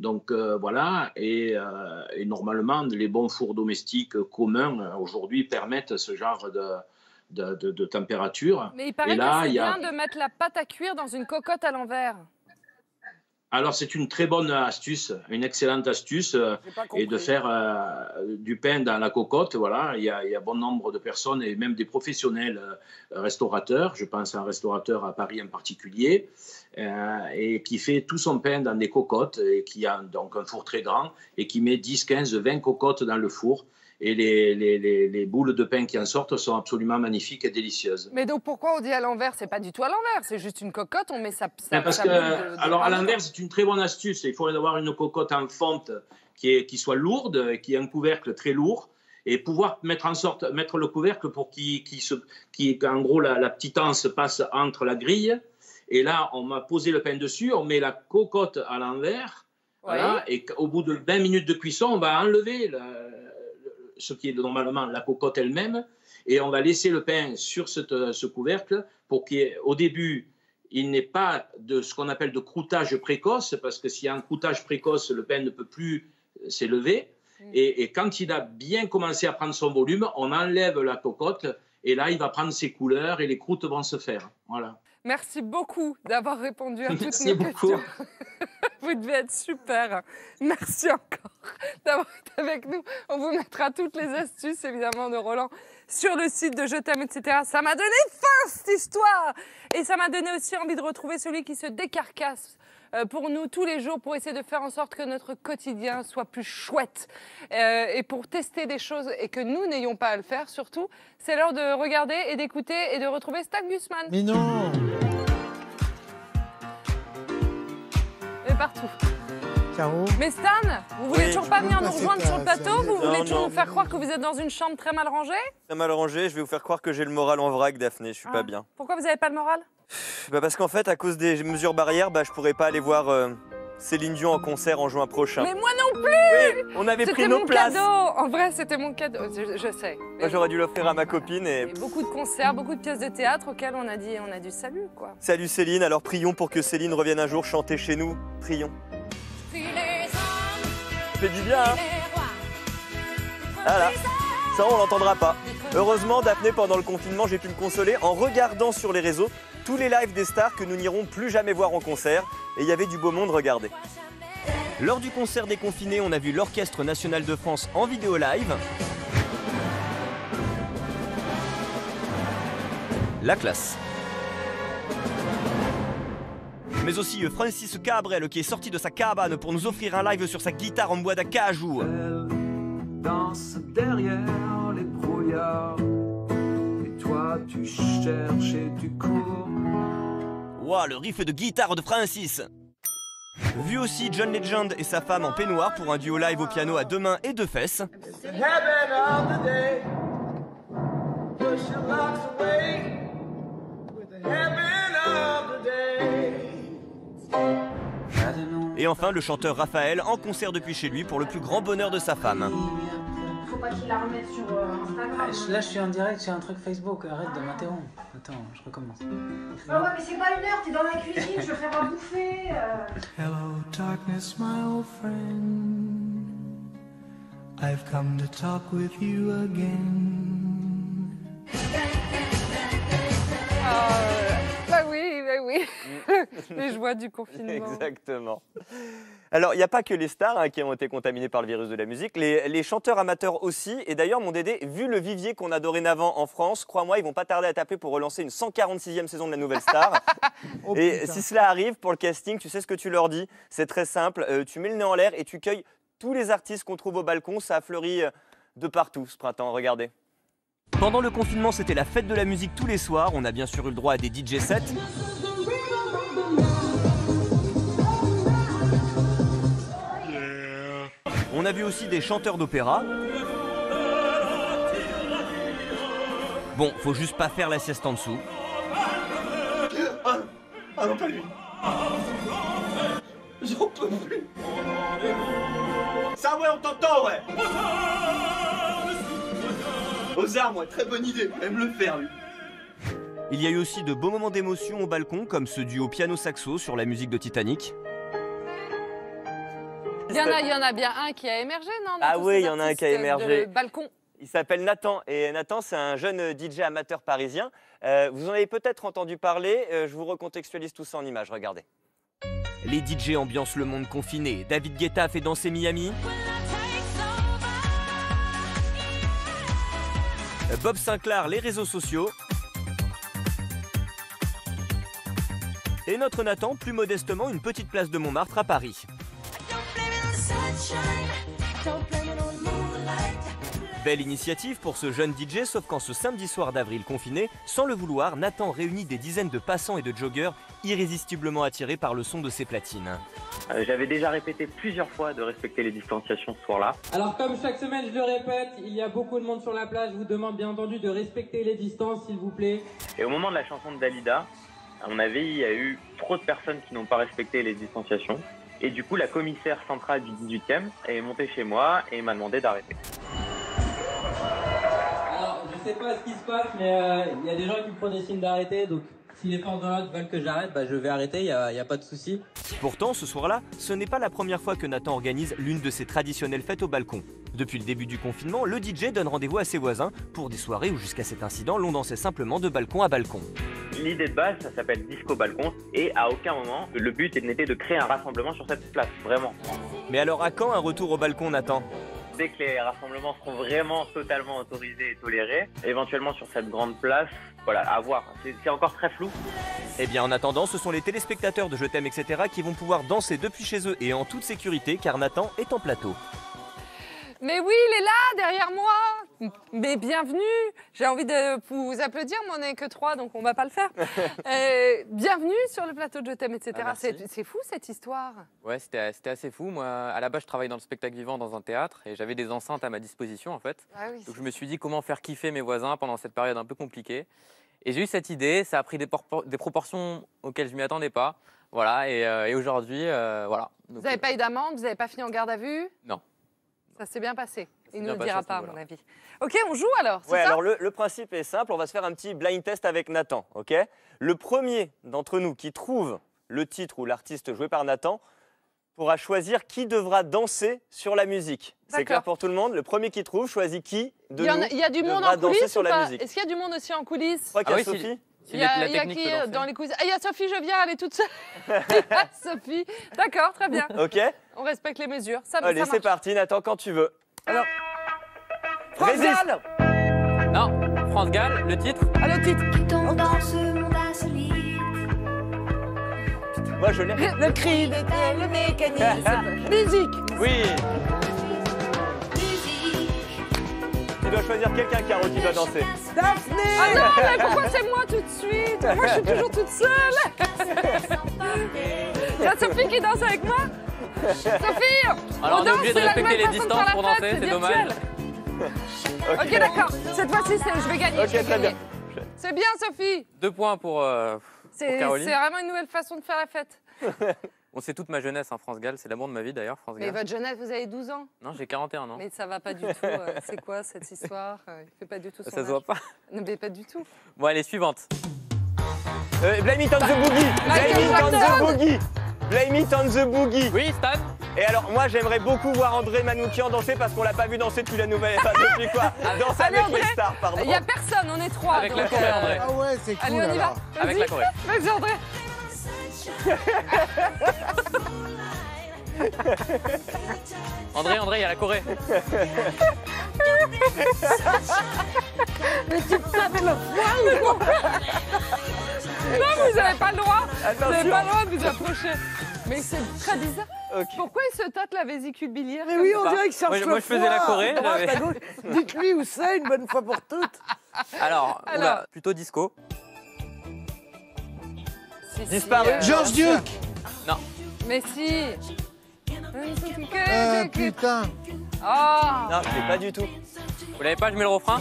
Donc euh, voilà, et, euh, et normalement, les bons fours domestiques communs euh, aujourd'hui permettent ce genre de, de, de, de température. Mais il paraît et là, que c'est bien a... de mettre la pâte à cuire dans une cocotte à l'envers. Alors c'est une très bonne astuce, une excellente astuce, euh, et de faire euh, du pain dans la cocotte, voilà, il y, a, il y a bon nombre de personnes et même des professionnels euh, restaurateurs, je pense à un restaurateur à Paris en particulier, euh, et qui fait tout son pain dans des cocottes, et qui a donc un four très grand, et qui met dix, quinze, vingt cocottes dans le four. Et les, les, les, les boules de pain qui en sortent sont absolument magnifiques et délicieuses. Mais donc pourquoi on dit à l'envers? C'est pas du tout à l'envers, c'est juste une cocotte, on met sa... sa parce sa que, de, de alors à l'envers, c'est une très bonne astuce. Il faut avoir une cocotte en fonte qui, est, qui soit lourde, qui ait un couvercle très lourd, et pouvoir mettre, en sorte, mettre le couvercle pour qu'il, qu'il se, qu'il, qu'en gros, la, la petite anse passe entre la grille. Et là, on m'a posé le pain dessus, on met la cocotte à l'envers, ouais. Voilà, et au bout de vingt minutes de cuisson, on va enlever... La, ce qui est normalement la cocotte elle-même, et on va laisser le pain sur cette, ce couvercle pour qu'au début, il n'ait pas de ce qu'on appelle de croûtage précoce, parce que s'il y a un croûtage précoce, le pain ne peut plus s'élever. Et, et quand il a bien commencé à prendre son volume, on enlève la cocotte, et là, il va prendre ses couleurs, et les croûtes vont se faire. Voilà. Merci beaucoup d'avoir répondu à toutes Merci mes beaucoup. Questions. Vous devez être super. Merci encore d'avoir été avec nous. On vous mettra toutes les astuces, évidemment, de Roland sur le site de Je t'aime, et cetera. Ça m'a donné faim, cette histoire. Et ça m'a donné aussi envie de retrouver celui qui se décarcasse pour nous tous les jours, pour essayer de faire en sorte que notre quotidien soit plus chouette. Euh, et pour tester des choses et que nous n'ayons pas à le faire, surtout, c'est l'heure de regarder et d'écouter et de retrouver Stan Gusman. Mais non! Et partout. Caro. Mais Stan, vous voulez oui, toujours pas venir nous rejoindre sur le plateau? Vous voulez toujours nous faire non. croire que vous êtes dans une chambre très mal rangée? Très mal rangée, je vais vous faire croire que j'ai le moral en vrac, Daphné, je suis ah. pas bien. Pourquoi vous n'avez pas le moral? Bah parce qu'en fait, à cause des mesures barrières, bah, je pourrais pas aller voir euh, Céline Dion en concert en juin prochain. Mais moi non plus. Oui, on avait pris nos places. C'était mon cadeau. En vrai, c'était mon cadeau. Je, je sais. Bah, j'aurais dû l'offrir à ma copine. Et... et beaucoup de concerts, beaucoup de pièces de théâtre auxquelles on a dit, on a dit salut quoi. Salut Céline. Alors prions pour que Céline revienne un jour chanter chez nous. Prions. Ça fait du bien. Hein voilà. Ça, on l'entendra pas. Heureusement, Daphné, pendant le confinement, j'ai pu me consoler en regardant sur les réseaux tous les lives des stars que nous n'irons plus jamais voir en concert. Et il y avait du beau monde, regardez. Lors du concert déconfiné, on a vu l'Orchestre National de France en vidéo live. La classe. Mais aussi Francis Cabrel qui est sorti de sa cabane pour nous offrir un live sur sa guitare en bois d'acajou. Elle danse derrière les brouillards. Toi, tu cherches et tu cours. Waouh, le riff de guitare de Francis. Vu aussi John Legend et sa femme en peignoir pour un duo live au piano à deux mains et deux fesses. Et enfin, le chanteur Raphaël en concert depuis chez lui pour le plus grand bonheur de sa femme. Faut pas qu'il la remette sur Instagram. Ah, là, je suis en direct sur un truc Facebook. Arrête de m'interrompre. Attends, je recommence. Ah ouais, mais c'est pas une heure. T'es dans la cuisine. Je vais faire à bouffer. Euh... Hello, darkness, my old friend. I've come to talk with you again. Oh, bah oui, bah oui. Les joies du confinement. Exactement. Alors, il n'y a pas que les stars hein, qui ont été contaminées par le virus de la musique, les, les chanteurs amateurs aussi. Et d'ailleurs, mon Dédé, vu le vivier qu'on a dorénavant en France, crois-moi, ils vont pas tarder à taper pour relancer une cent quarante-sixième saison de la Nouvelle Star. Oh, et putain. Si cela arrive, pour le casting, tu sais ce que tu leur dis. C'est très simple, euh, tu mets le nez en l'air et tu cueilles tous les artistes qu'on trouve au balcon. Ça a fleuri de partout ce printemps, regardez. Pendant le confinement, c'était la fête de la musique tous les soirs. On a bien sûr eu le droit à des D J sets. On a vu aussi des chanteurs d'opéra. Bon, faut juste pas faire la sieste en dessous. Ah non, pas lui. J'en peux plus. Ça, ouais, on t'entend, ouais. Aux armes, ouais, très bonne idée. Aime le faire, lui. Il y a eu aussi de beaux moments d'émotion au balcon, comme ce duo piano-saxo sur la musique de Titanic. Il y en a, il y en a bien un qui a émergé, non? Ah oui, il y en a un qui a émergé. Le balcon. Il s'appelle Nathan, et Nathan, c'est un jeune D J amateur parisien. Euh, vous en avez peut-être entendu parler, euh, je vous recontextualise tout ça en images, regardez. Les D J ambiancent le monde confiné. David Guetta a fait danser Miami. Bob Sinclair, les réseaux sociaux. Et notre Nathan, plus modestement, une petite place de Montmartre à Paris. Belle initiative pour ce jeune D J, sauf qu'en ce samedi soir d'avril confiné, sans le vouloir, Nathan réunit des dizaines de passants et de joggeurs irrésistiblement attirés par le son de ses platines. Euh, J'avais déjà répété plusieurs fois de respecter les distanciations ce soir-là. Alors comme chaque semaine, je le répète, il y a beaucoup de monde sur la plage, je vous demande bien entendu de respecter les distances, s'il vous plaît. Et au moment de la chanson de Dalida, à mon avis, il y a eu trop de personnes qui n'ont pas respecté les distanciations. Et du coup, la commissaire centrale du dix-huitième est montée chez moi et m'a demandé d'arrêter. Je sais pas ce qui se passe, mais il euh, y a des gens qui me font des signes d'arrêter, donc si les forces de l'ordre veulent que j'arrête, bah, je vais arrêter, il n'y a, a pas de souci. Pourtant, ce soir-là, ce n'est pas la première fois que Nathan organise l'une de ses traditionnelles fêtes au balcon. Depuis le début du confinement, le D J donne rendez-vous à ses voisins pour des soirées où, jusqu'à cet incident, l'on dansait simplement de balcon à balcon. L'idée de base, ça s'appelle Disco Balcon, et à aucun moment, le but n'était de créer un rassemblement sur cette place, vraiment. Mais alors, à quand un retour au balcon, Nathan ? Dès que les rassemblements seront vraiment totalement autorisés et tolérés, éventuellement sur cette grande place, voilà, à voir. C'est encore très flou. Eh bien, en attendant, ce sont les téléspectateurs de Je t'aime, et cetera qui vont pouvoir danser depuis chez eux et en toute sécurité, car Nathan est en plateau. Mais oui, il est là, derrière moi. Mais bienvenue. J'ai envie de vous applaudir, mais on n'est que trois, donc on ne va pas le faire. euh, bienvenue sur le plateau de Je t'aime, et cetera. Ah, c'est fou, cette histoire. Ouais, c'était assez fou. Moi, à la base, je travaille dans le spectacle vivant dans un théâtre et j'avais des enceintes à ma disposition, en fait. Ah oui, donc je me suis dit comment faire kiffer mes voisins pendant cette période un peu compliquée. Et j'ai eu cette idée. Ça a pris des, des proportions auxquelles je ne m'y attendais pas. Voilà, et, euh, et aujourd'hui, euh, voilà. Donc, vous n'avez pas eu d'amende, vous n'avez pas fini en garde à vue? Non. Ça s'est bien passé. Il ne nous le dira pas, à mon avis. OK, on joue alors, c'est ça ? Ouais, alors le, le principe est simple. On va se faire un petit blind test avec Nathan, OK ? Le premier d'entre nous qui trouve le titre ou l'artiste joué par Nathan pourra choisir qui devra danser sur la musique. C'est clair pour tout le monde ? Le premier qui trouve choisit qui de nous il y a du monde devra en coulisses, danser sur la musique. Est-ce qu'il y a du monde aussi en coulisses ? Je crois qu'il y a Sophie. Il y a, il y a qui euh, dans les coulisses ? Ah, il y a Sophie Jovillard, elle est toute seule. Ah, Sophie. D'accord, très bien. OK. On respecte les mesures. Ça, allez, c'est parti, Nathan, quand tu veux. Alors. France Gall. Non, France Gall, le titre. Ah, le titre. Ton danse, mon danse libre. Moi, je l'ai. Le, le cri des le, le mécanisme. Musique. Oui. Tu dois choisir quelqu'un, Caro, qui doit danser. Daphné! Ah non, mais pourquoi c'est moi tout de suite? Moi, je suis toujours toute seule. Il y a Sophie qui danse avec moi. Sophie! Alors, on, on est obligé de respecter les distances pour danser, c'est dommage. OK, okay, d'accord. Cette fois-ci, je vais gagner. OK, vais très gagner. Bien. C'est bien, Sophie. Deux points pour, euh, pour Caroline. C'est vraiment une nouvelle façon de faire la fête. On sait toute ma jeunesse, hein, France Gall, c'est l'amour de ma vie d'ailleurs, France Gall. Mais votre jeunesse, vous avez douze ans? Non, j'ai quarante et un ans. Mais ça va pas du tout, euh, c'est quoi cette histoire? euh, Il fait pas du tout son Ça âge. Se voit pas. Non mais pas du tout. Bon, allez, suivante. Euh, Blame it on the boogie. Blame it on the boogie. Blame it on the boogie. Oui, Stan. Et alors, moi, j'aimerais beaucoup voir André Manoukian danser parce qu'on l'a pas vu danser depuis la nouvelle étape. Depuis quoi? Danser allez, avec André, les stars, pardon. Il y a personne, on est trois. Avec donc, la Corée, euh... André. Ah ouais, c'est cool. Allez, on y va. Avec la Corée. Vas-y, André. André, André, il y a la Corée. Mais tu savais le foie ou quoi? Non, vous n'avez pas le droit. Attention. Vous n'avez pas le droit de vous approcher. Mais c'est très bizarre. Okay. Pourquoi il se tâte la vésicule biliaire? Mais oui, on dirait qu'il cherche le foie. Moi, je faisais la Corée. Dites-lui où c'est une bonne fois pour toutes. Alors, Alors. Oula, plutôt disco. Si, Disparu. Si, euh, George Duke. Non. Mais si. Euh, putain. Oh. Non, je l'ai pas du tout. Vous l'avez pas, je mets le refrain.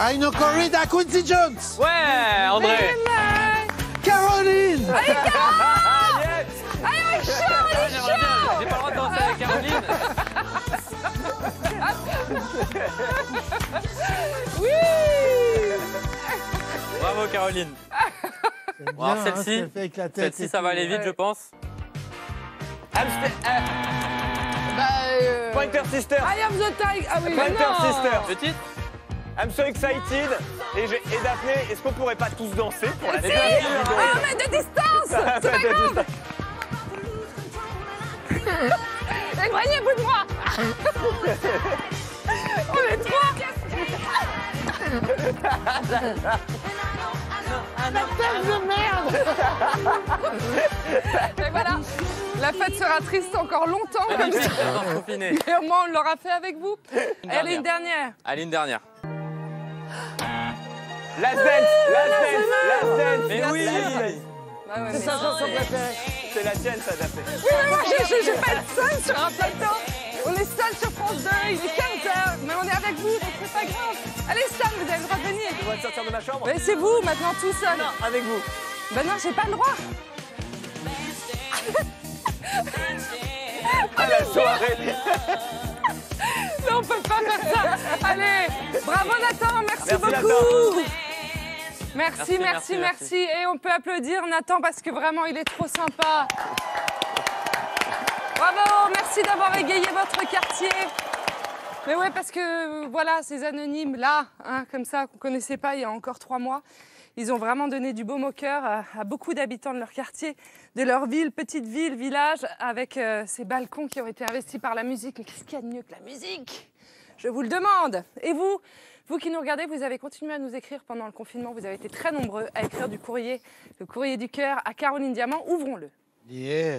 I know Corrida, Quincy Jones. Ouais, André. Mais... Caroline. Allez, Caroline. Allez, on est chaud, on est chaud. J'ai pas le droit de danser avec Caroline. Oui. Bravo, Caroline. Bon, celle-ci, hein, celle-ci, ça va aller vite, ouais. Je pense. Bah, euh... Pointer Sister. I am the Tiger. Ah oui, Pointer non. Sister. Le titre? I'm so excited. Et, je... et Daphné, est-ce qu'on pourrait pas tous danser pour la si dernière vidéo? Ah, mais de distance. C'est pas grave. Éloignez-vous de moi. On est trois. La tête de merde. Et voilà, la fête sera triste encore longtemps comme ça. Mais au moins, on l'aura fait avec vous. Allez, une dernière. Allez, une dernière. La dance, la dance, la dance. Mais oui. C'est sa chanson préférée. C'est la tienne, ça, Daphné. Oui, mais moi, je vais pas être seule sur un plateau. On est seul sur France deux, il est quinze heures, mais on est avec vous, donc c'est pas grave. Allez Sam, vous avez le droit de venir. J'ai le droit de sortir de ma chambre. Mais c'est vous, maintenant tout seul. Non, avec vous. Ben non, j'ai pas le droit. À la soirée. Non, on peut pas faire ça. Allez, bravo Nathan, merci, merci beaucoup. Nathan. Merci, merci, merci, merci, merci. Et on peut applaudir Nathan parce que vraiment, il est trop sympa. Bravo, merci d'avoir égayé votre quartier. Mais ouais, parce que voilà, ces anonymes là, hein, comme ça, qu'on ne connaissait pas il y a encore trois mois, ils ont vraiment donné du baume au cœur à, à beaucoup d'habitants de leur quartier, de leur ville, petite ville, village, avec euh, ces balcons qui ont été investis par la musique. Mais qu'est-ce qu'il y a de mieux que la musique? Je vous le demande. Et vous, vous qui nous regardez, vous avez continué à nous écrire pendant le confinement. Vous avez été très nombreux à écrire du courrier, le courrier du cœur à Caroline Diamant. Ouvrons-le. Yeah.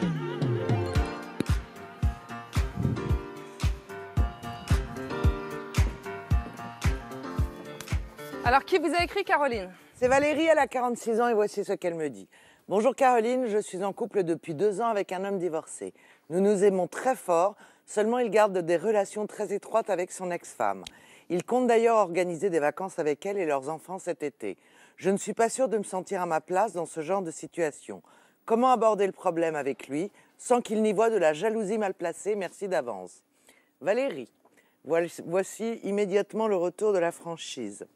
Alors, qui vous a écrit, Caroline? C'est Valérie, elle a quarante-six ans et voici ce qu'elle me dit. Bonjour Caroline, je suis en couple depuis deux ans avec un homme divorcé. Nous nous aimons très fort, seulement il garde des relations très étroites avec son ex-femme. Il compte d'ailleurs organiser des vacances avec elle et leurs enfants cet été. Je ne suis pas sûre de me sentir à ma place dans ce genre de situation. Comment aborder le problème avec lui sans qu'il n'y voie de la jalousie mal placée? Merci d'avance. Valérie, voici immédiatement le retour de la franchise.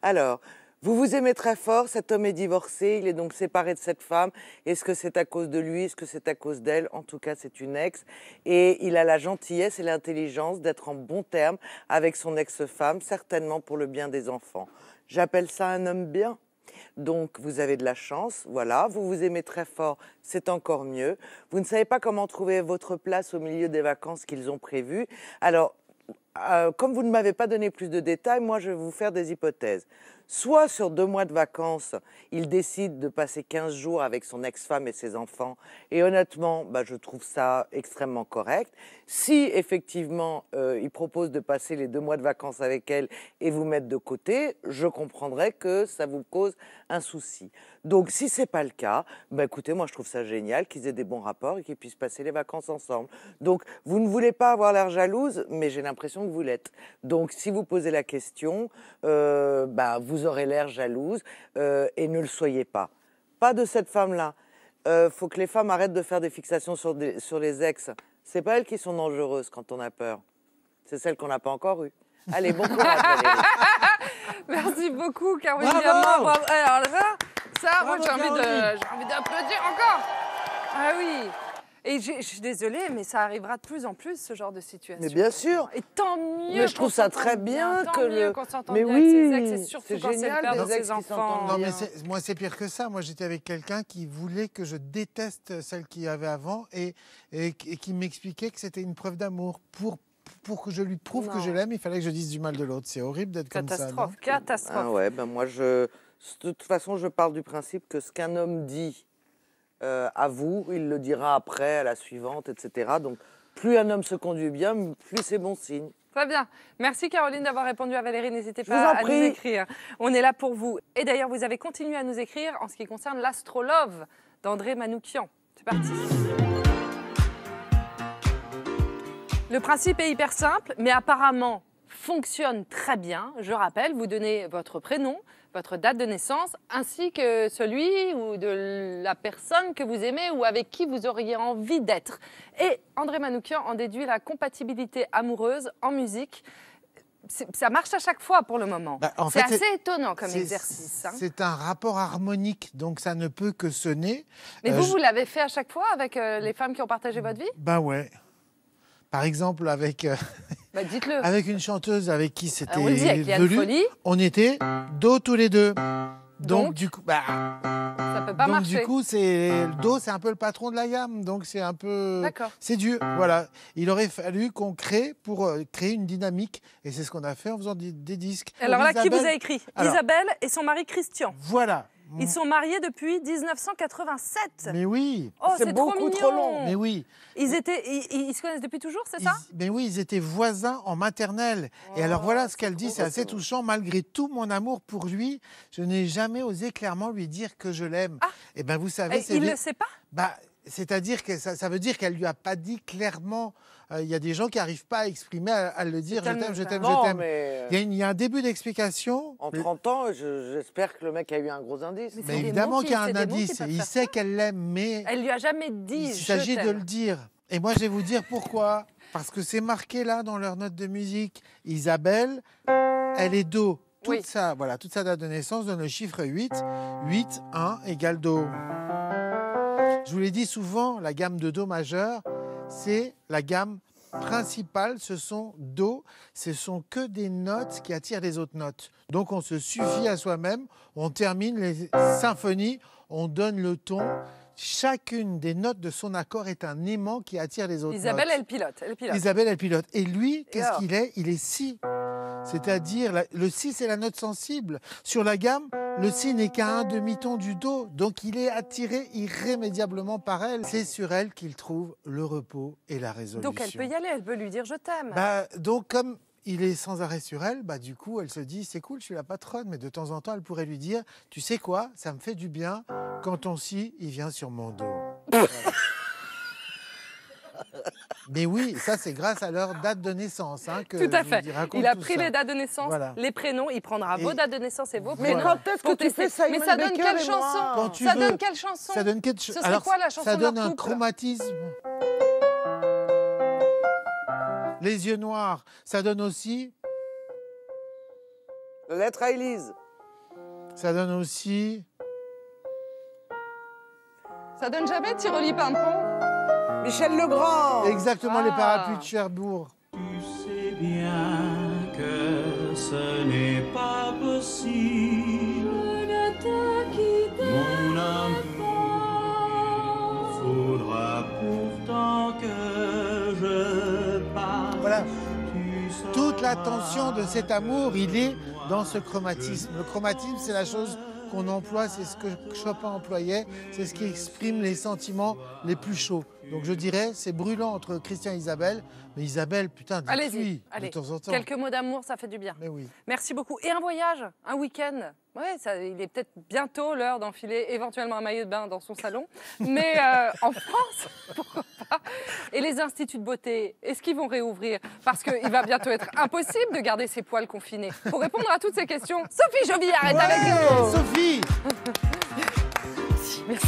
Alors, vous vous aimez très fort, cet homme est divorcé, il est donc séparé de cette femme. Est-ce que c'est à cause de lui? Est-ce que c'est à cause d'elle? En tout cas, c'est une ex. Et il a la gentillesse et l'intelligence d'être en bon terme avec son ex-femme, certainement pour le bien des enfants. J'appelle ça un homme bien. Donc, vous avez de la chance, voilà. Vous vous aimez très fort, c'est encore mieux. Vous ne savez pas comment trouver votre place au milieu des vacances qu'ils ont prévues. Alors... Euh, comme vous ne m'avez pas donné plus de détails, moi je vais vous faire des hypothèses. Soit sur deux mois de vacances, il décide de passer quinze jours avec son ex-femme et ses enfants. Et honnêtement, bah, je trouve ça extrêmement correct. Si effectivement, euh, il propose de passer les deux mois de vacances avec elle et vous mettre de côté, je comprendrai que ça vous cause un souci. Donc si ce n'est pas le cas, bah, écoutez, moi je trouve ça génial qu'ils aient des bons rapports et qu'ils puissent passer les vacances ensemble. Donc vous ne voulez pas avoir l'air jalouse, mais j'ai l'impression que vous l'êtes. Donc si vous posez la question, euh, bah, vous aurez l'air jalouse euh, et ne le soyez pas. Pas de cette femme-là. Euh, faut que les femmes arrêtent de faire des fixations sur, des, sur les ex. C'est pas elles qui sont dangereuses quand on a peur. C'est celles qu'on n'a pas encore eues. Allez, bon courage. Merci beaucoup, Caroline. Bravo. Bravo. Alors ça, ça bravo, moi j'ai envie d'applaudir encore. Ah oui. Et je suis désolée, mais ça arrivera de plus en plus, ce genre de situation. Mais bien sûr. Et tant mieux. Mais je trouve ça très bien, bien que le... qu'on s'entende bien avec ses ex, c'est surtout quand c'est le père de ses enfants. Non, mais moi, c'est pire que ça. Moi, j'étais avec quelqu'un qui voulait que je déteste celle qu'il y avait avant et, et, et qui m'expliquait que c'était une preuve d'amour. Pour, pour que je lui prouve non. que je l'aime, il fallait que je dise du mal de l'autre. C'est horrible d'être comme ça. Catastrophe, catastrophe. Ah ouais, ben moi, je... de toute façon, je parle du principe que ce qu'un homme dit... Euh, à vous, il le dira après, à la suivante, et cetera. Donc, plus un homme se conduit bien, plus c'est bon signe. Très bien. Merci Caroline d'avoir répondu à Valérie. N'hésitez pas à nous écrire. On est là pour vous. Et d'ailleurs, vous avez continué à nous écrire en ce qui concerne l'astrologue d'André Manoukian. C'est parti. Le principe est hyper simple, mais apparemment fonctionne très bien. Je rappelle, vous donnez votre prénom, votre date de naissance, ainsi que celui ou de la personne que vous aimez ou avec qui vous auriez envie d'être. Et André Manoukian en déduit la compatibilité amoureuse en musique. Ça marche à chaque fois pour le moment. Bah, c'est assez étonnant comme exercice. Hein. C'est un rapport harmonique, donc ça ne peut que sonner. Mais euh, vous, je... vous l'avez fait à chaque fois avec euh, les femmes qui ont partagé votre vie? Ben ouais. Par exemple, avec... Euh... Bah, dites-le. Avec une chanteuse avec qui c'était euh, on, dit, avec Folie. On était dos tous les deux. Donc, donc du coup, bah, ça peut pas donc, marcher. Du coup, c'est le dos, c'est un peu le patron de la gamme, donc c'est un peu, c'est Dieu. Voilà, il aurait fallu qu'on crée pour créer une dynamique, et c'est ce qu'on a fait en faisant des, des disques. Alors là, Isabelle... qui vous a écrit? Alors, Isabelle et son mari Christian. Voilà. Ils sont mariés depuis mille neuf cent quatre-vingt-sept. Mais oui. Oh, c'est beaucoup trop, trop long. Mais oui. Ils, étaient, ils, ils se connaissent depuis toujours, c'est ça? Mais oui, ils étaient voisins en maternelle. Oh, et alors voilà ce qu'elle dit, c'est assez touchant. Malgré tout mon amour pour lui, je n'ai jamais osé clairement lui dire que je l'aime. Ah. Et bien vous savez... Il ne le sait pas? Bah, c'est-à-dire que ça, ça veut dire qu'elle ne lui a pas dit clairement... Il euh, y a des gens qui n'arrivent pas à exprimer, à, à le dire, je t'aime, je t'aime, je t'aime. Il y, y a un début d'explication. En trente ans, j'espère je, que le mec a eu un gros indice. Mais, mais évidemment qu'il y a un indice. Il sait qu'elle l'aime, mais... Elle lui a jamais dit, je t'aime. Il s'agit de le dire. Et moi, je vais vous dire pourquoi. Parce que c'est marqué là, dans leur note de musique. Isabelle, elle est do. Toute, oui. sa, voilà, toute sa date de naissance donne le chiffre huit. huit, un égale do. Je vous l'ai dit souvent, la gamme de do majeur... C'est la gamme principale, ce sont do, ce sont que des notes qui attirent les autres notes. Donc on se suffit à soi-même, on termine les symphonies, on donne le ton. Chacune des notes de son accord est un aimant qui attire les autres Isabelle, notes. Elle pilote, elle pilote. Isabelle, elle pilote. Et lui, qu'est-ce qu'il est? Il est si. C'est-à-dire, le si, c'est la note sensible. Sur la gamme, le si n'est qu'à un demi-ton du do. Donc, il est attiré irrémédiablement par elle. C'est sur elle qu'il trouve le repos et la résolution. Donc, elle peut y aller, elle peut lui dire « je t'aime bah, ». Donc, comme... il est sans arrêt sur elle, bah du coup, elle se dit, c'est cool, je suis la patronne, mais de temps en temps, elle pourrait lui dire, tu sais quoi, ça me fait du bien, quand on scie, il vient sur mon dos. Voilà. Mais oui, ça, c'est grâce à leur date de naissance. Hein, que tout à fait. Il a pris ça. Les dates de naissance, voilà. Les prénoms, il prendra et vos dates de naissance et vos voilà. Prénoms. Mais quand est-ce que tu fais ça? Mais ça donne quelle chanson? Ça donne quelle chanson? Ça donne quelle chanson? Alors, quoi, la chanson ça donne un chromatisme. Les yeux noirs, ça donne aussi... Lettre à Élise. Ça donne aussi... Ça donne jamais Tiroli Pimpon. Michel Legrand. Exactement, ah. Les parapluies de Cherbourg. Tu sais bien que ce n'est pas possible. Mon amour, faudra pourtant que je... Voilà. Toute l'attention de cet amour, il est dans ce chromatisme. Le chromatisme, c'est la chose qu'on emploie, c'est ce que Chopin employait, c'est ce qui exprime les sentiments les plus chauds. Donc je dirais, c'est brûlant entre Christian et Isabelle, mais Isabelle, putain, allez-y, allez. De temps en temps. Quelques mots d'amour, ça fait du bien. Mais oui. Merci beaucoup. Et un voyage, un week-end. Ouais, ça, il est peut-être bientôt l'heure d'enfiler éventuellement un maillot de bain dans son salon, mais euh, en France, pourquoi pas? Et les instituts de beauté, est-ce qu'ils vont réouvrir? Parce qu'il va bientôt être impossible de garder ses poils confinés. Pour répondre à toutes ces questions, Sophie Jovillard est ouais, avec nous. Sophie. Merci. Merci.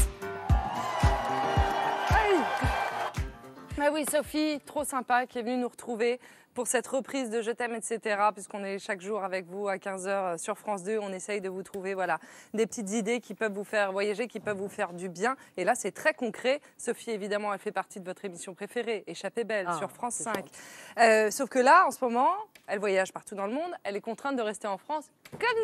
Mais oui, Sophie, trop sympa, qui est venue nous retrouver pour cette reprise de Je t'aime, et cetera. Puisqu'on est chaque jour avec vous à quinze heures sur France deux, on essaye de vous trouver voilà, des petites idées qui peuvent vous faire voyager, qui peuvent vous faire du bien. Et là, c'est très concret. Sophie, évidemment, elle fait partie de votre émission préférée, Échappée Belle, ah, sur France cinq. Euh, sauf que là, en ce moment, elle voyage partout dans le monde. Elle est contrainte de rester en France, comme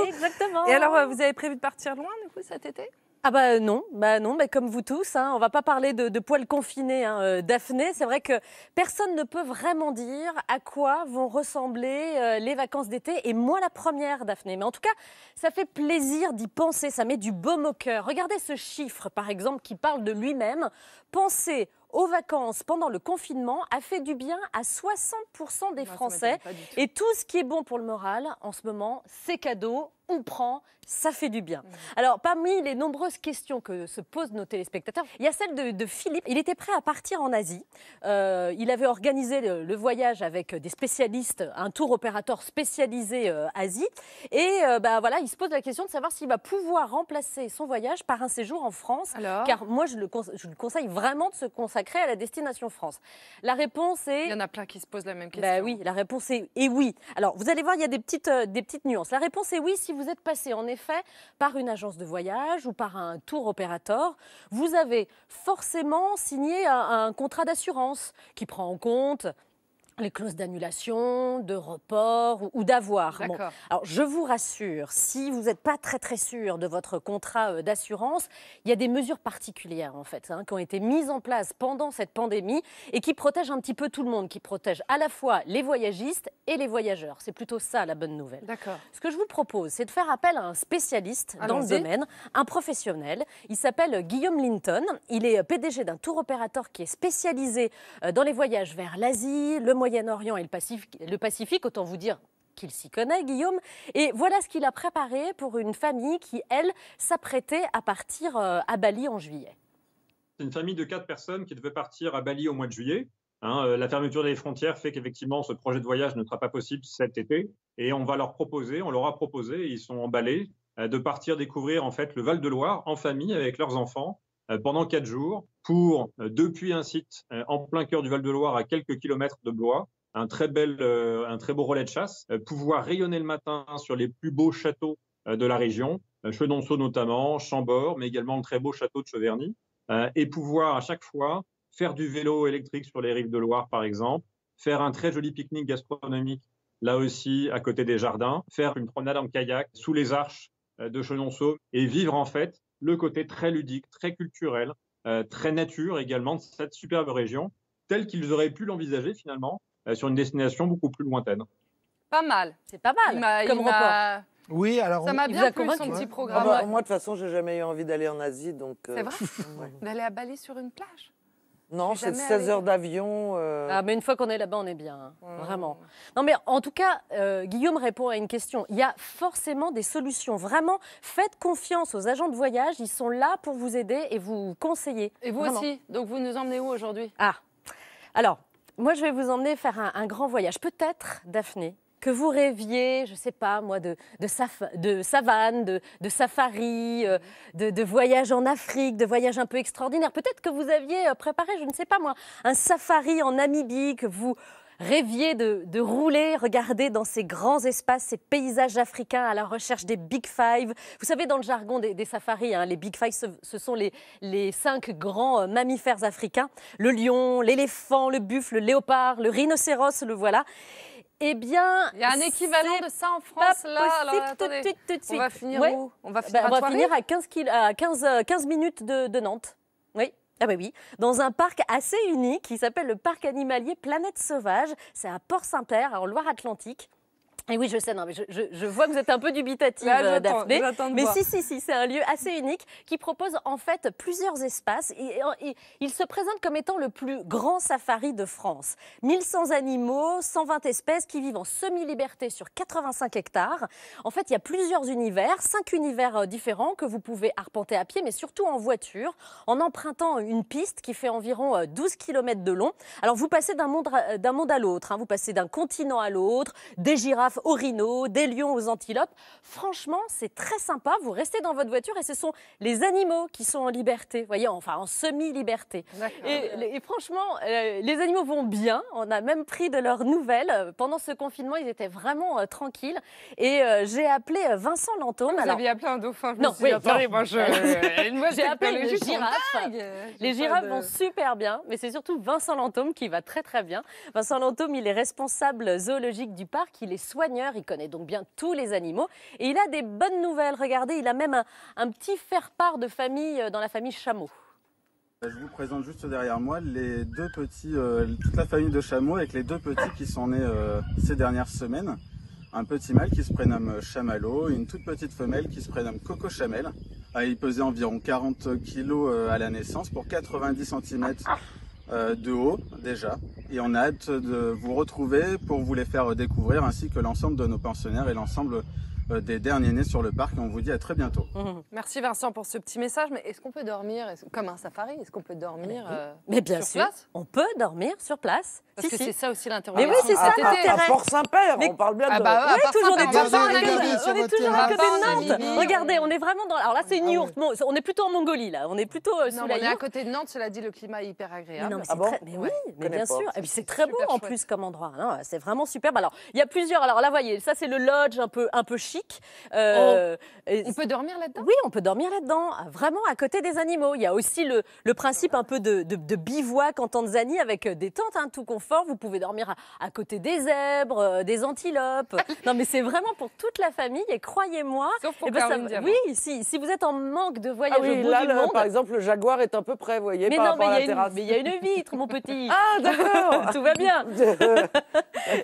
nous. Exactement. Et alors, vous avez prévu de partir loin, du coup, cet été ? Ah bah non, bah non, bah comme vous tous, hein, on va pas parler de, de poils confinés, hein, euh, Daphné. C'est vrai que personne ne peut vraiment dire à quoi vont ressembler euh, les vacances d'été, et moi la première, Daphné. Mais en tout cas, ça fait plaisir d'y penser, ça met du baume au cœur. Regardez ce chiffre, par exemple, qui parle de lui-même. Pensez aux vacances pendant le confinement a fait du bien à soixante pour cent des Français. Et tout ce qui est bon pour le moral, en ce moment, c'est cadeau. On prend, ça fait du bien. Alors, parmi les nombreuses questions que se posent nos téléspectateurs, il y a celle de, de Philippe. Il était prêt à partir en Asie. Euh, il avait organisé le, le voyage avec des spécialistes, un tour opérateur spécialisé euh, Asie. Et euh, bah, voilà, il se pose la question de savoir s'il va pouvoir remplacer son voyage par un séjour en France. Alors, car moi, je le, je le conseille vraiment de se consacrer à la destination France. La réponse est... Il y en a plein qui se posent la même question. Bah oui, la réponse est et oui. Alors, vous allez voir, il y a des petites, euh, des petites nuances. La réponse est oui si vous êtes passé en effet par une agence de voyage ou par un tour opérateur. Vous avez forcément signé un, un contrat d'assurance qui prend en compte les clauses d'annulation, de report ou d'avoir. Bon. Alors, je vous rassure, si vous n'êtes pas très très sûr de votre contrat d'assurance, il y a des mesures particulières en fait, hein, qui ont été mises en place pendant cette pandémie et qui protègent un petit peu tout le monde, qui protègent à la fois les voyagistes et les voyageurs. C'est plutôt ça la bonne nouvelle. Ce que je vous propose, c'est de faire appel à un spécialiste dans le domaine, un professionnel. Il s'appelle Guillaume Linton. Il est P D G d'un tour opérateur qui est spécialisé dans les voyages vers l'Asie, le Moyen-Orient et le Pacifique, le Pacifique, autant vous dire qu'il s'y connaît, Guillaume. Et voilà ce qu'il a préparé pour une famille qui, elle, s'apprêtait à partir à Bali en juillet. C'est une famille de quatre personnes qui devait partir à Bali au mois de juillet. Hein, la fermeture des frontières fait qu'effectivement, ce projet de voyage ne sera pas possible cet été. Et on va leur proposer, on leur a proposé, et ils sont emballés, de partir découvrir en fait le Val-de-Loire en famille avec leurs enfants pendant quatre jours, pour, depuis un site en plein cœur du Val-de-Loire, à quelques kilomètres de Blois, un très, bel, un très beau relais de chasse, pouvoir rayonner le matin sur les plus beaux châteaux de la région, Chenonceau notamment, Chambord, mais également le très beau château de Cheverny, et pouvoir à chaque fois faire du vélo électrique sur les rives de Loire, par exemple, faire un très joli pique-nique gastronomique, là aussi, à côté des jardins, faire une promenade en kayak sous les arches de Chenonceau, et vivre en fait le côté très ludique, très culturel, euh, très nature également de cette superbe région, telle qu'ils auraient pu l'envisager finalement euh, sur une destination beaucoup plus lointaine. Pas mal, c'est pas mal comme rapport. Oui, alors ça m'a bien plu son petit programme. Ah bah, moi, de toute façon, j'ai jamais eu envie d'aller en Asie, donc. Euh... C'est vrai. D'aller à Bali sur une plage. Non, c'est seize heures d'avion. Euh... Ah, mais une fois qu'on est là-bas, on est bien, hein. Mmh. Vraiment. Non, mais en tout cas, euh, Guillaume répond à une question. Il y a forcément des solutions. Vraiment, faites confiance aux agents de voyage. Ils sont là pour vous aider et vous conseiller. Et vous vraiment. Aussi. Donc, vous nous emmenez où aujourd'hui? Ah, alors, moi, je vais vous emmener faire un, un grand voyage. Peut-être, Daphné, que vous rêviez, je ne sais pas moi, de, de, saf de savane, de, de safari, euh, de, de voyage en Afrique, de voyage un peu extraordinaire. Peut-être que vous aviez préparé, je ne sais pas moi, un safari en Namibie, que vous rêviez de, de rouler, regarder dans ces grands espaces, ces paysages africains à la recherche des Big Five. Vous savez, dans le jargon des, des safaris, hein, les Big Five, ce, ce sont les, les cinq grands mammifères africains. Le lion, l'éléphant, le buffle, le léopard, le rhinocéros, le voilà. Eh bien, il y a un équivalent de ça en France, là. Alors, attendez, tout, tout, tout, on va finir ouais. où On va finir, bah, on va finir à, quinze, à quinze, quinze minutes de, de Nantes. Oui. Ah bah oui, dans un parc assez unique qui s'appelle le parc animalier Planète Sauvage. C'est à Port-Saint-Père, en Loire-Atlantique. Et oui, je sais, non, mais je, je, je vois que vous êtes un peu dubitative, là, Daphné. Mais voir. si, si, si, c'est un lieu assez unique qui propose en fait plusieurs espaces. Et, et, et, il se présente comme étant le plus grand safari de France. mille cent animaux, cent vingt espèces qui vivent en semi-liberté sur quatre-vingt-cinq hectares. En fait, il y a plusieurs univers, cinq univers différents que vous pouvez arpenter à pied, mais surtout en voiture, en empruntant une piste qui fait environ douze kilomètres de long. Alors, vous passez d'un monde, d'un monde à l'autre, hein. Vous passez d'un continent à l'autre, des girafes aux rhinos, des lions aux antilopes. Franchement, c'est très sympa. Vous restez dans votre voiture et ce sont les animaux qui sont en liberté, voyez, enfin en semi-liberté. Et, et franchement, euh, les animaux vont bien. On a même pris de leurs nouvelles. Pendant ce confinement, ils étaient vraiment euh, tranquilles. Et euh, j'ai appelé Vincent Lantôme. Vous Alors... aviez appelé un dauphin, je me non, suis oui, attendez, moi je... j'ai appelé les girafes. Les girafes de... vont super bien, mais c'est surtout Vincent Lantôme qui va très très bien. Vincent Lantôme, il est responsable zoologique du parc. Il est soignant. Il connaît donc bien tous les animaux et il a des bonnes nouvelles. Regardez, il a même un, un petit faire-part de famille dans la famille chameau. Je vous présente juste derrière moi les deux petits, euh, toute la famille de chameaux avec les deux petits qui sont nés euh, ces dernières semaines. Un petit mâle qui se prénomme Chamallow, une toute petite femelle qui se prénomme Coco Chamel. Il pesait environ quarante kilos à la naissance pour quatre-vingt-dix centimètres euh, de haut déjà. Et on a hâte de vous retrouver pour vous les faire découvrir, ainsi que l'ensemble de nos pensionnaires et l'ensemble des derniers nés sur le parc. On vous dit à très bientôt. Mmh. Merci Vincent pour ce petit message. Mais est-ce qu'on peut dormir comme un safari? Est-ce qu'on peut dormir euh, Mais bien sur sûr, place on peut dormir sur place. Parce si, que si. C'est ça aussi l'intérêt. Mais oui, c'est ça l'intérêt. À Port-Saint-Père, on parle bien de... Ah bah ouais, oui, toujours des Port-Saint-Père. On est toujours à côté de Nantes. Regardez, on est vraiment dans... Alors là, c'est une yourte. On est plutôt en Mongolie, là. On est plutôt sous la yourte. On est à côté de Nantes, cela dit, le climat est hyper agréable. Mais oui, mais bien sûr. Et puis c'est très beau en plus comme endroit. C'est vraiment superbe. Alors, il y a plusieurs... Alors là, voyez, ça c'est le lodge un peu chic. Euh, oh. On peut dormir là-dedans? Oui, on peut dormir là-dedans, vraiment à côté des animaux. Il y a aussi le, le principe un peu de, de, de bivouac en Tanzanie avec des tentes, hein, tout confort. Vous pouvez dormir à, à côté des zèbres, euh, des antilopes. Non, mais c'est vraiment pour toute la famille et croyez-moi. Sauf pour eh ben, Caroline Diamant. Oui, si, si vous êtes en manque de voyage ah oui, au bout là, du le, monde. Par exemple, le jaguar est un peu près, vous voyez, mais par non, rapport mais à la terrasse. Une, mais il y a une vitre, mon petit. Ah, d'accord. Tout va bien.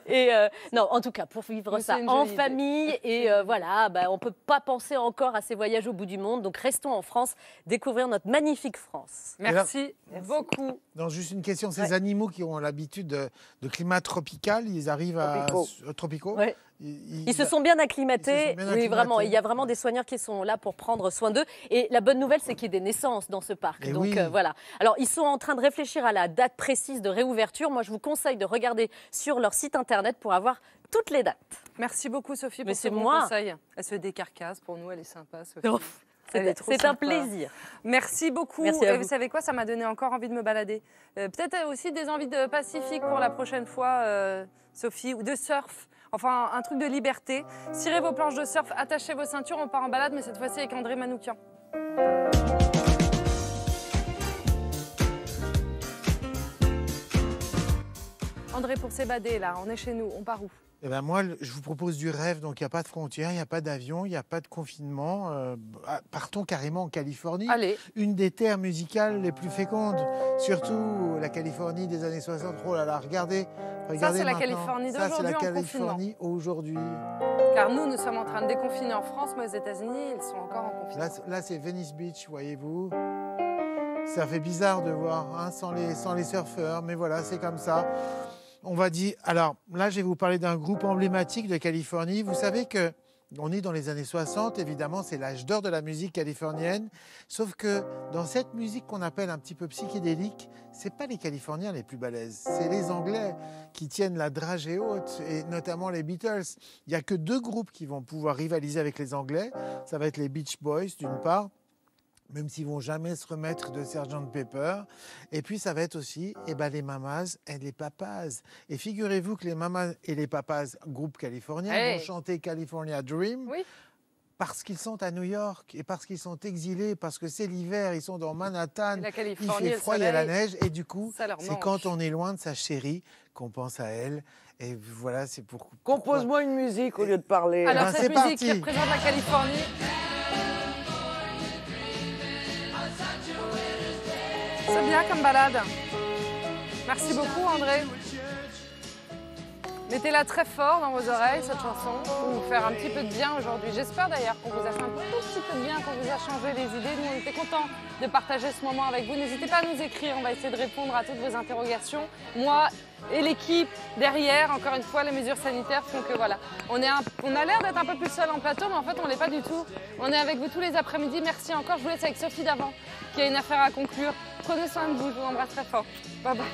Et euh, non, en tout cas, pour vivre mais ça en famille idée. Et euh, voilà, bah, on ne peut pas penser encore à ces voyages au bout du monde. Donc, restons en France, découvrir notre magnifique France. Merci, Merci. beaucoup. Non, juste une question. Ces ouais. animaux qui ont l'habitude de, de climat tropical, ils arrivent tropicaux. à... Euh, tropicaux ouais. Ils, ils, ils se sont bien acclimatés, bien acclimatés. Oui, vraiment. Il y a vraiment des soigneurs qui sont là pour prendre soin d'eux. Et la bonne nouvelle, c'est qu'il y a des naissances dans ce parc. Et Donc oui. euh, voilà. Alors, ils sont en train de réfléchir à la date précise de réouverture. Moi, je vous conseille de regarder sur leur site internet pour avoir toutes les dates. Merci beaucoup, Sophie, pour ce bon conseil. Elle se décarcasse. Pour nous, elle est sympa, Sophie. Ouf. C'est un plaisir. Merci beaucoup. Merci et vous. vous savez quoi, ça m'a donné encore envie de me balader. Euh, Peut-être aussi des envies de Pacifique pour la prochaine fois, euh, Sophie, ou de surf. Enfin, un truc de liberté. Cirez vos planches de surf, attachez vos ceintures, on part en balade, mais cette fois-ci avec André Manoukian. André, pour s'évader, là, on est chez nous, on part où ? Eh ben moi, je vous propose du rêve, donc il n'y a pas de frontières, il n'y a pas d'avion, il n'y a pas de confinement. Euh, partons carrément en Californie, Allez. une des terres musicales les plus fécondes, surtout la Californie des années soixante. Oh là là, regardez, regardez Ça, c'est la Californie d'aujourd'hui. Ça, c'est la Californie aujourd'hui. Car nous, nous sommes en train de déconfiner en France, mais aux États-Unis, ils sont encore en confinement. Là, c'est Venice Beach, voyez-vous. Ça fait bizarre de voir, hein, sans les, sans les surfeurs, mais voilà, c'est comme ça. On va dire, alors là, je vais vous parler d'un groupe emblématique de Californie. Vous savez que on est dans les années soixante, évidemment, c'est l'âge d'or de la musique californienne. Sauf que dans cette musique qu'on appelle un petit peu psychédélique, c'est pas les Californiens les plus balèzes, c'est les Anglais qui tiennent la dragée haute, et notamment les Beatles. Il n'y a que deux groupes qui vont pouvoir rivaliser avec les Anglais. Ça va être les Beach Boys, d'une part, même s'ils ne vont jamais se remettre de sergent Pepper. Et puis, ça va être aussi eh ben, les Mamas et les Papas. Et figurez-vous que les Mamas et les Papas, groupe californien, hey. vont chanter California Dream oui. parce qu'ils sont à New York et parce qu'ils sont exilés, parce que c'est l'hiver, ils sont dans Manhattan, il fait froid, il y a la neige. Et du coup, c'est quand on est loin de sa chérie qu'on pense à elle. Et voilà, c'est pour... Compose-moi une musique au lieu de parler. Alors, ben, cette musique parti. qui représente la Californie... C'est bien comme balade. Merci beaucoup, André. Mettez-la très fort dans vos oreilles, cette chanson, pour vous faire un petit peu de bien aujourd'hui. J'espère d'ailleurs qu'on vous a fait un tout petit peu de bien, qu'on vous a changé les idées. Nous, on était contents de partager ce moment avec vous. N'hésitez pas à nous écrire, on va essayer de répondre à toutes vos interrogations. Moi et l'équipe derrière, encore une fois, les mesures sanitaires font que voilà. On, est un, on a l'air d'être un peu plus seul en plateau, mais en fait, on ne l'est pas du tout. On est avec vous tous les après-midi. Merci encore. Je vous laisse avec Sophie d'avant, qui a une affaire à conclure. Prenez soin de vous, je vous embrasse très fort. Bye bye.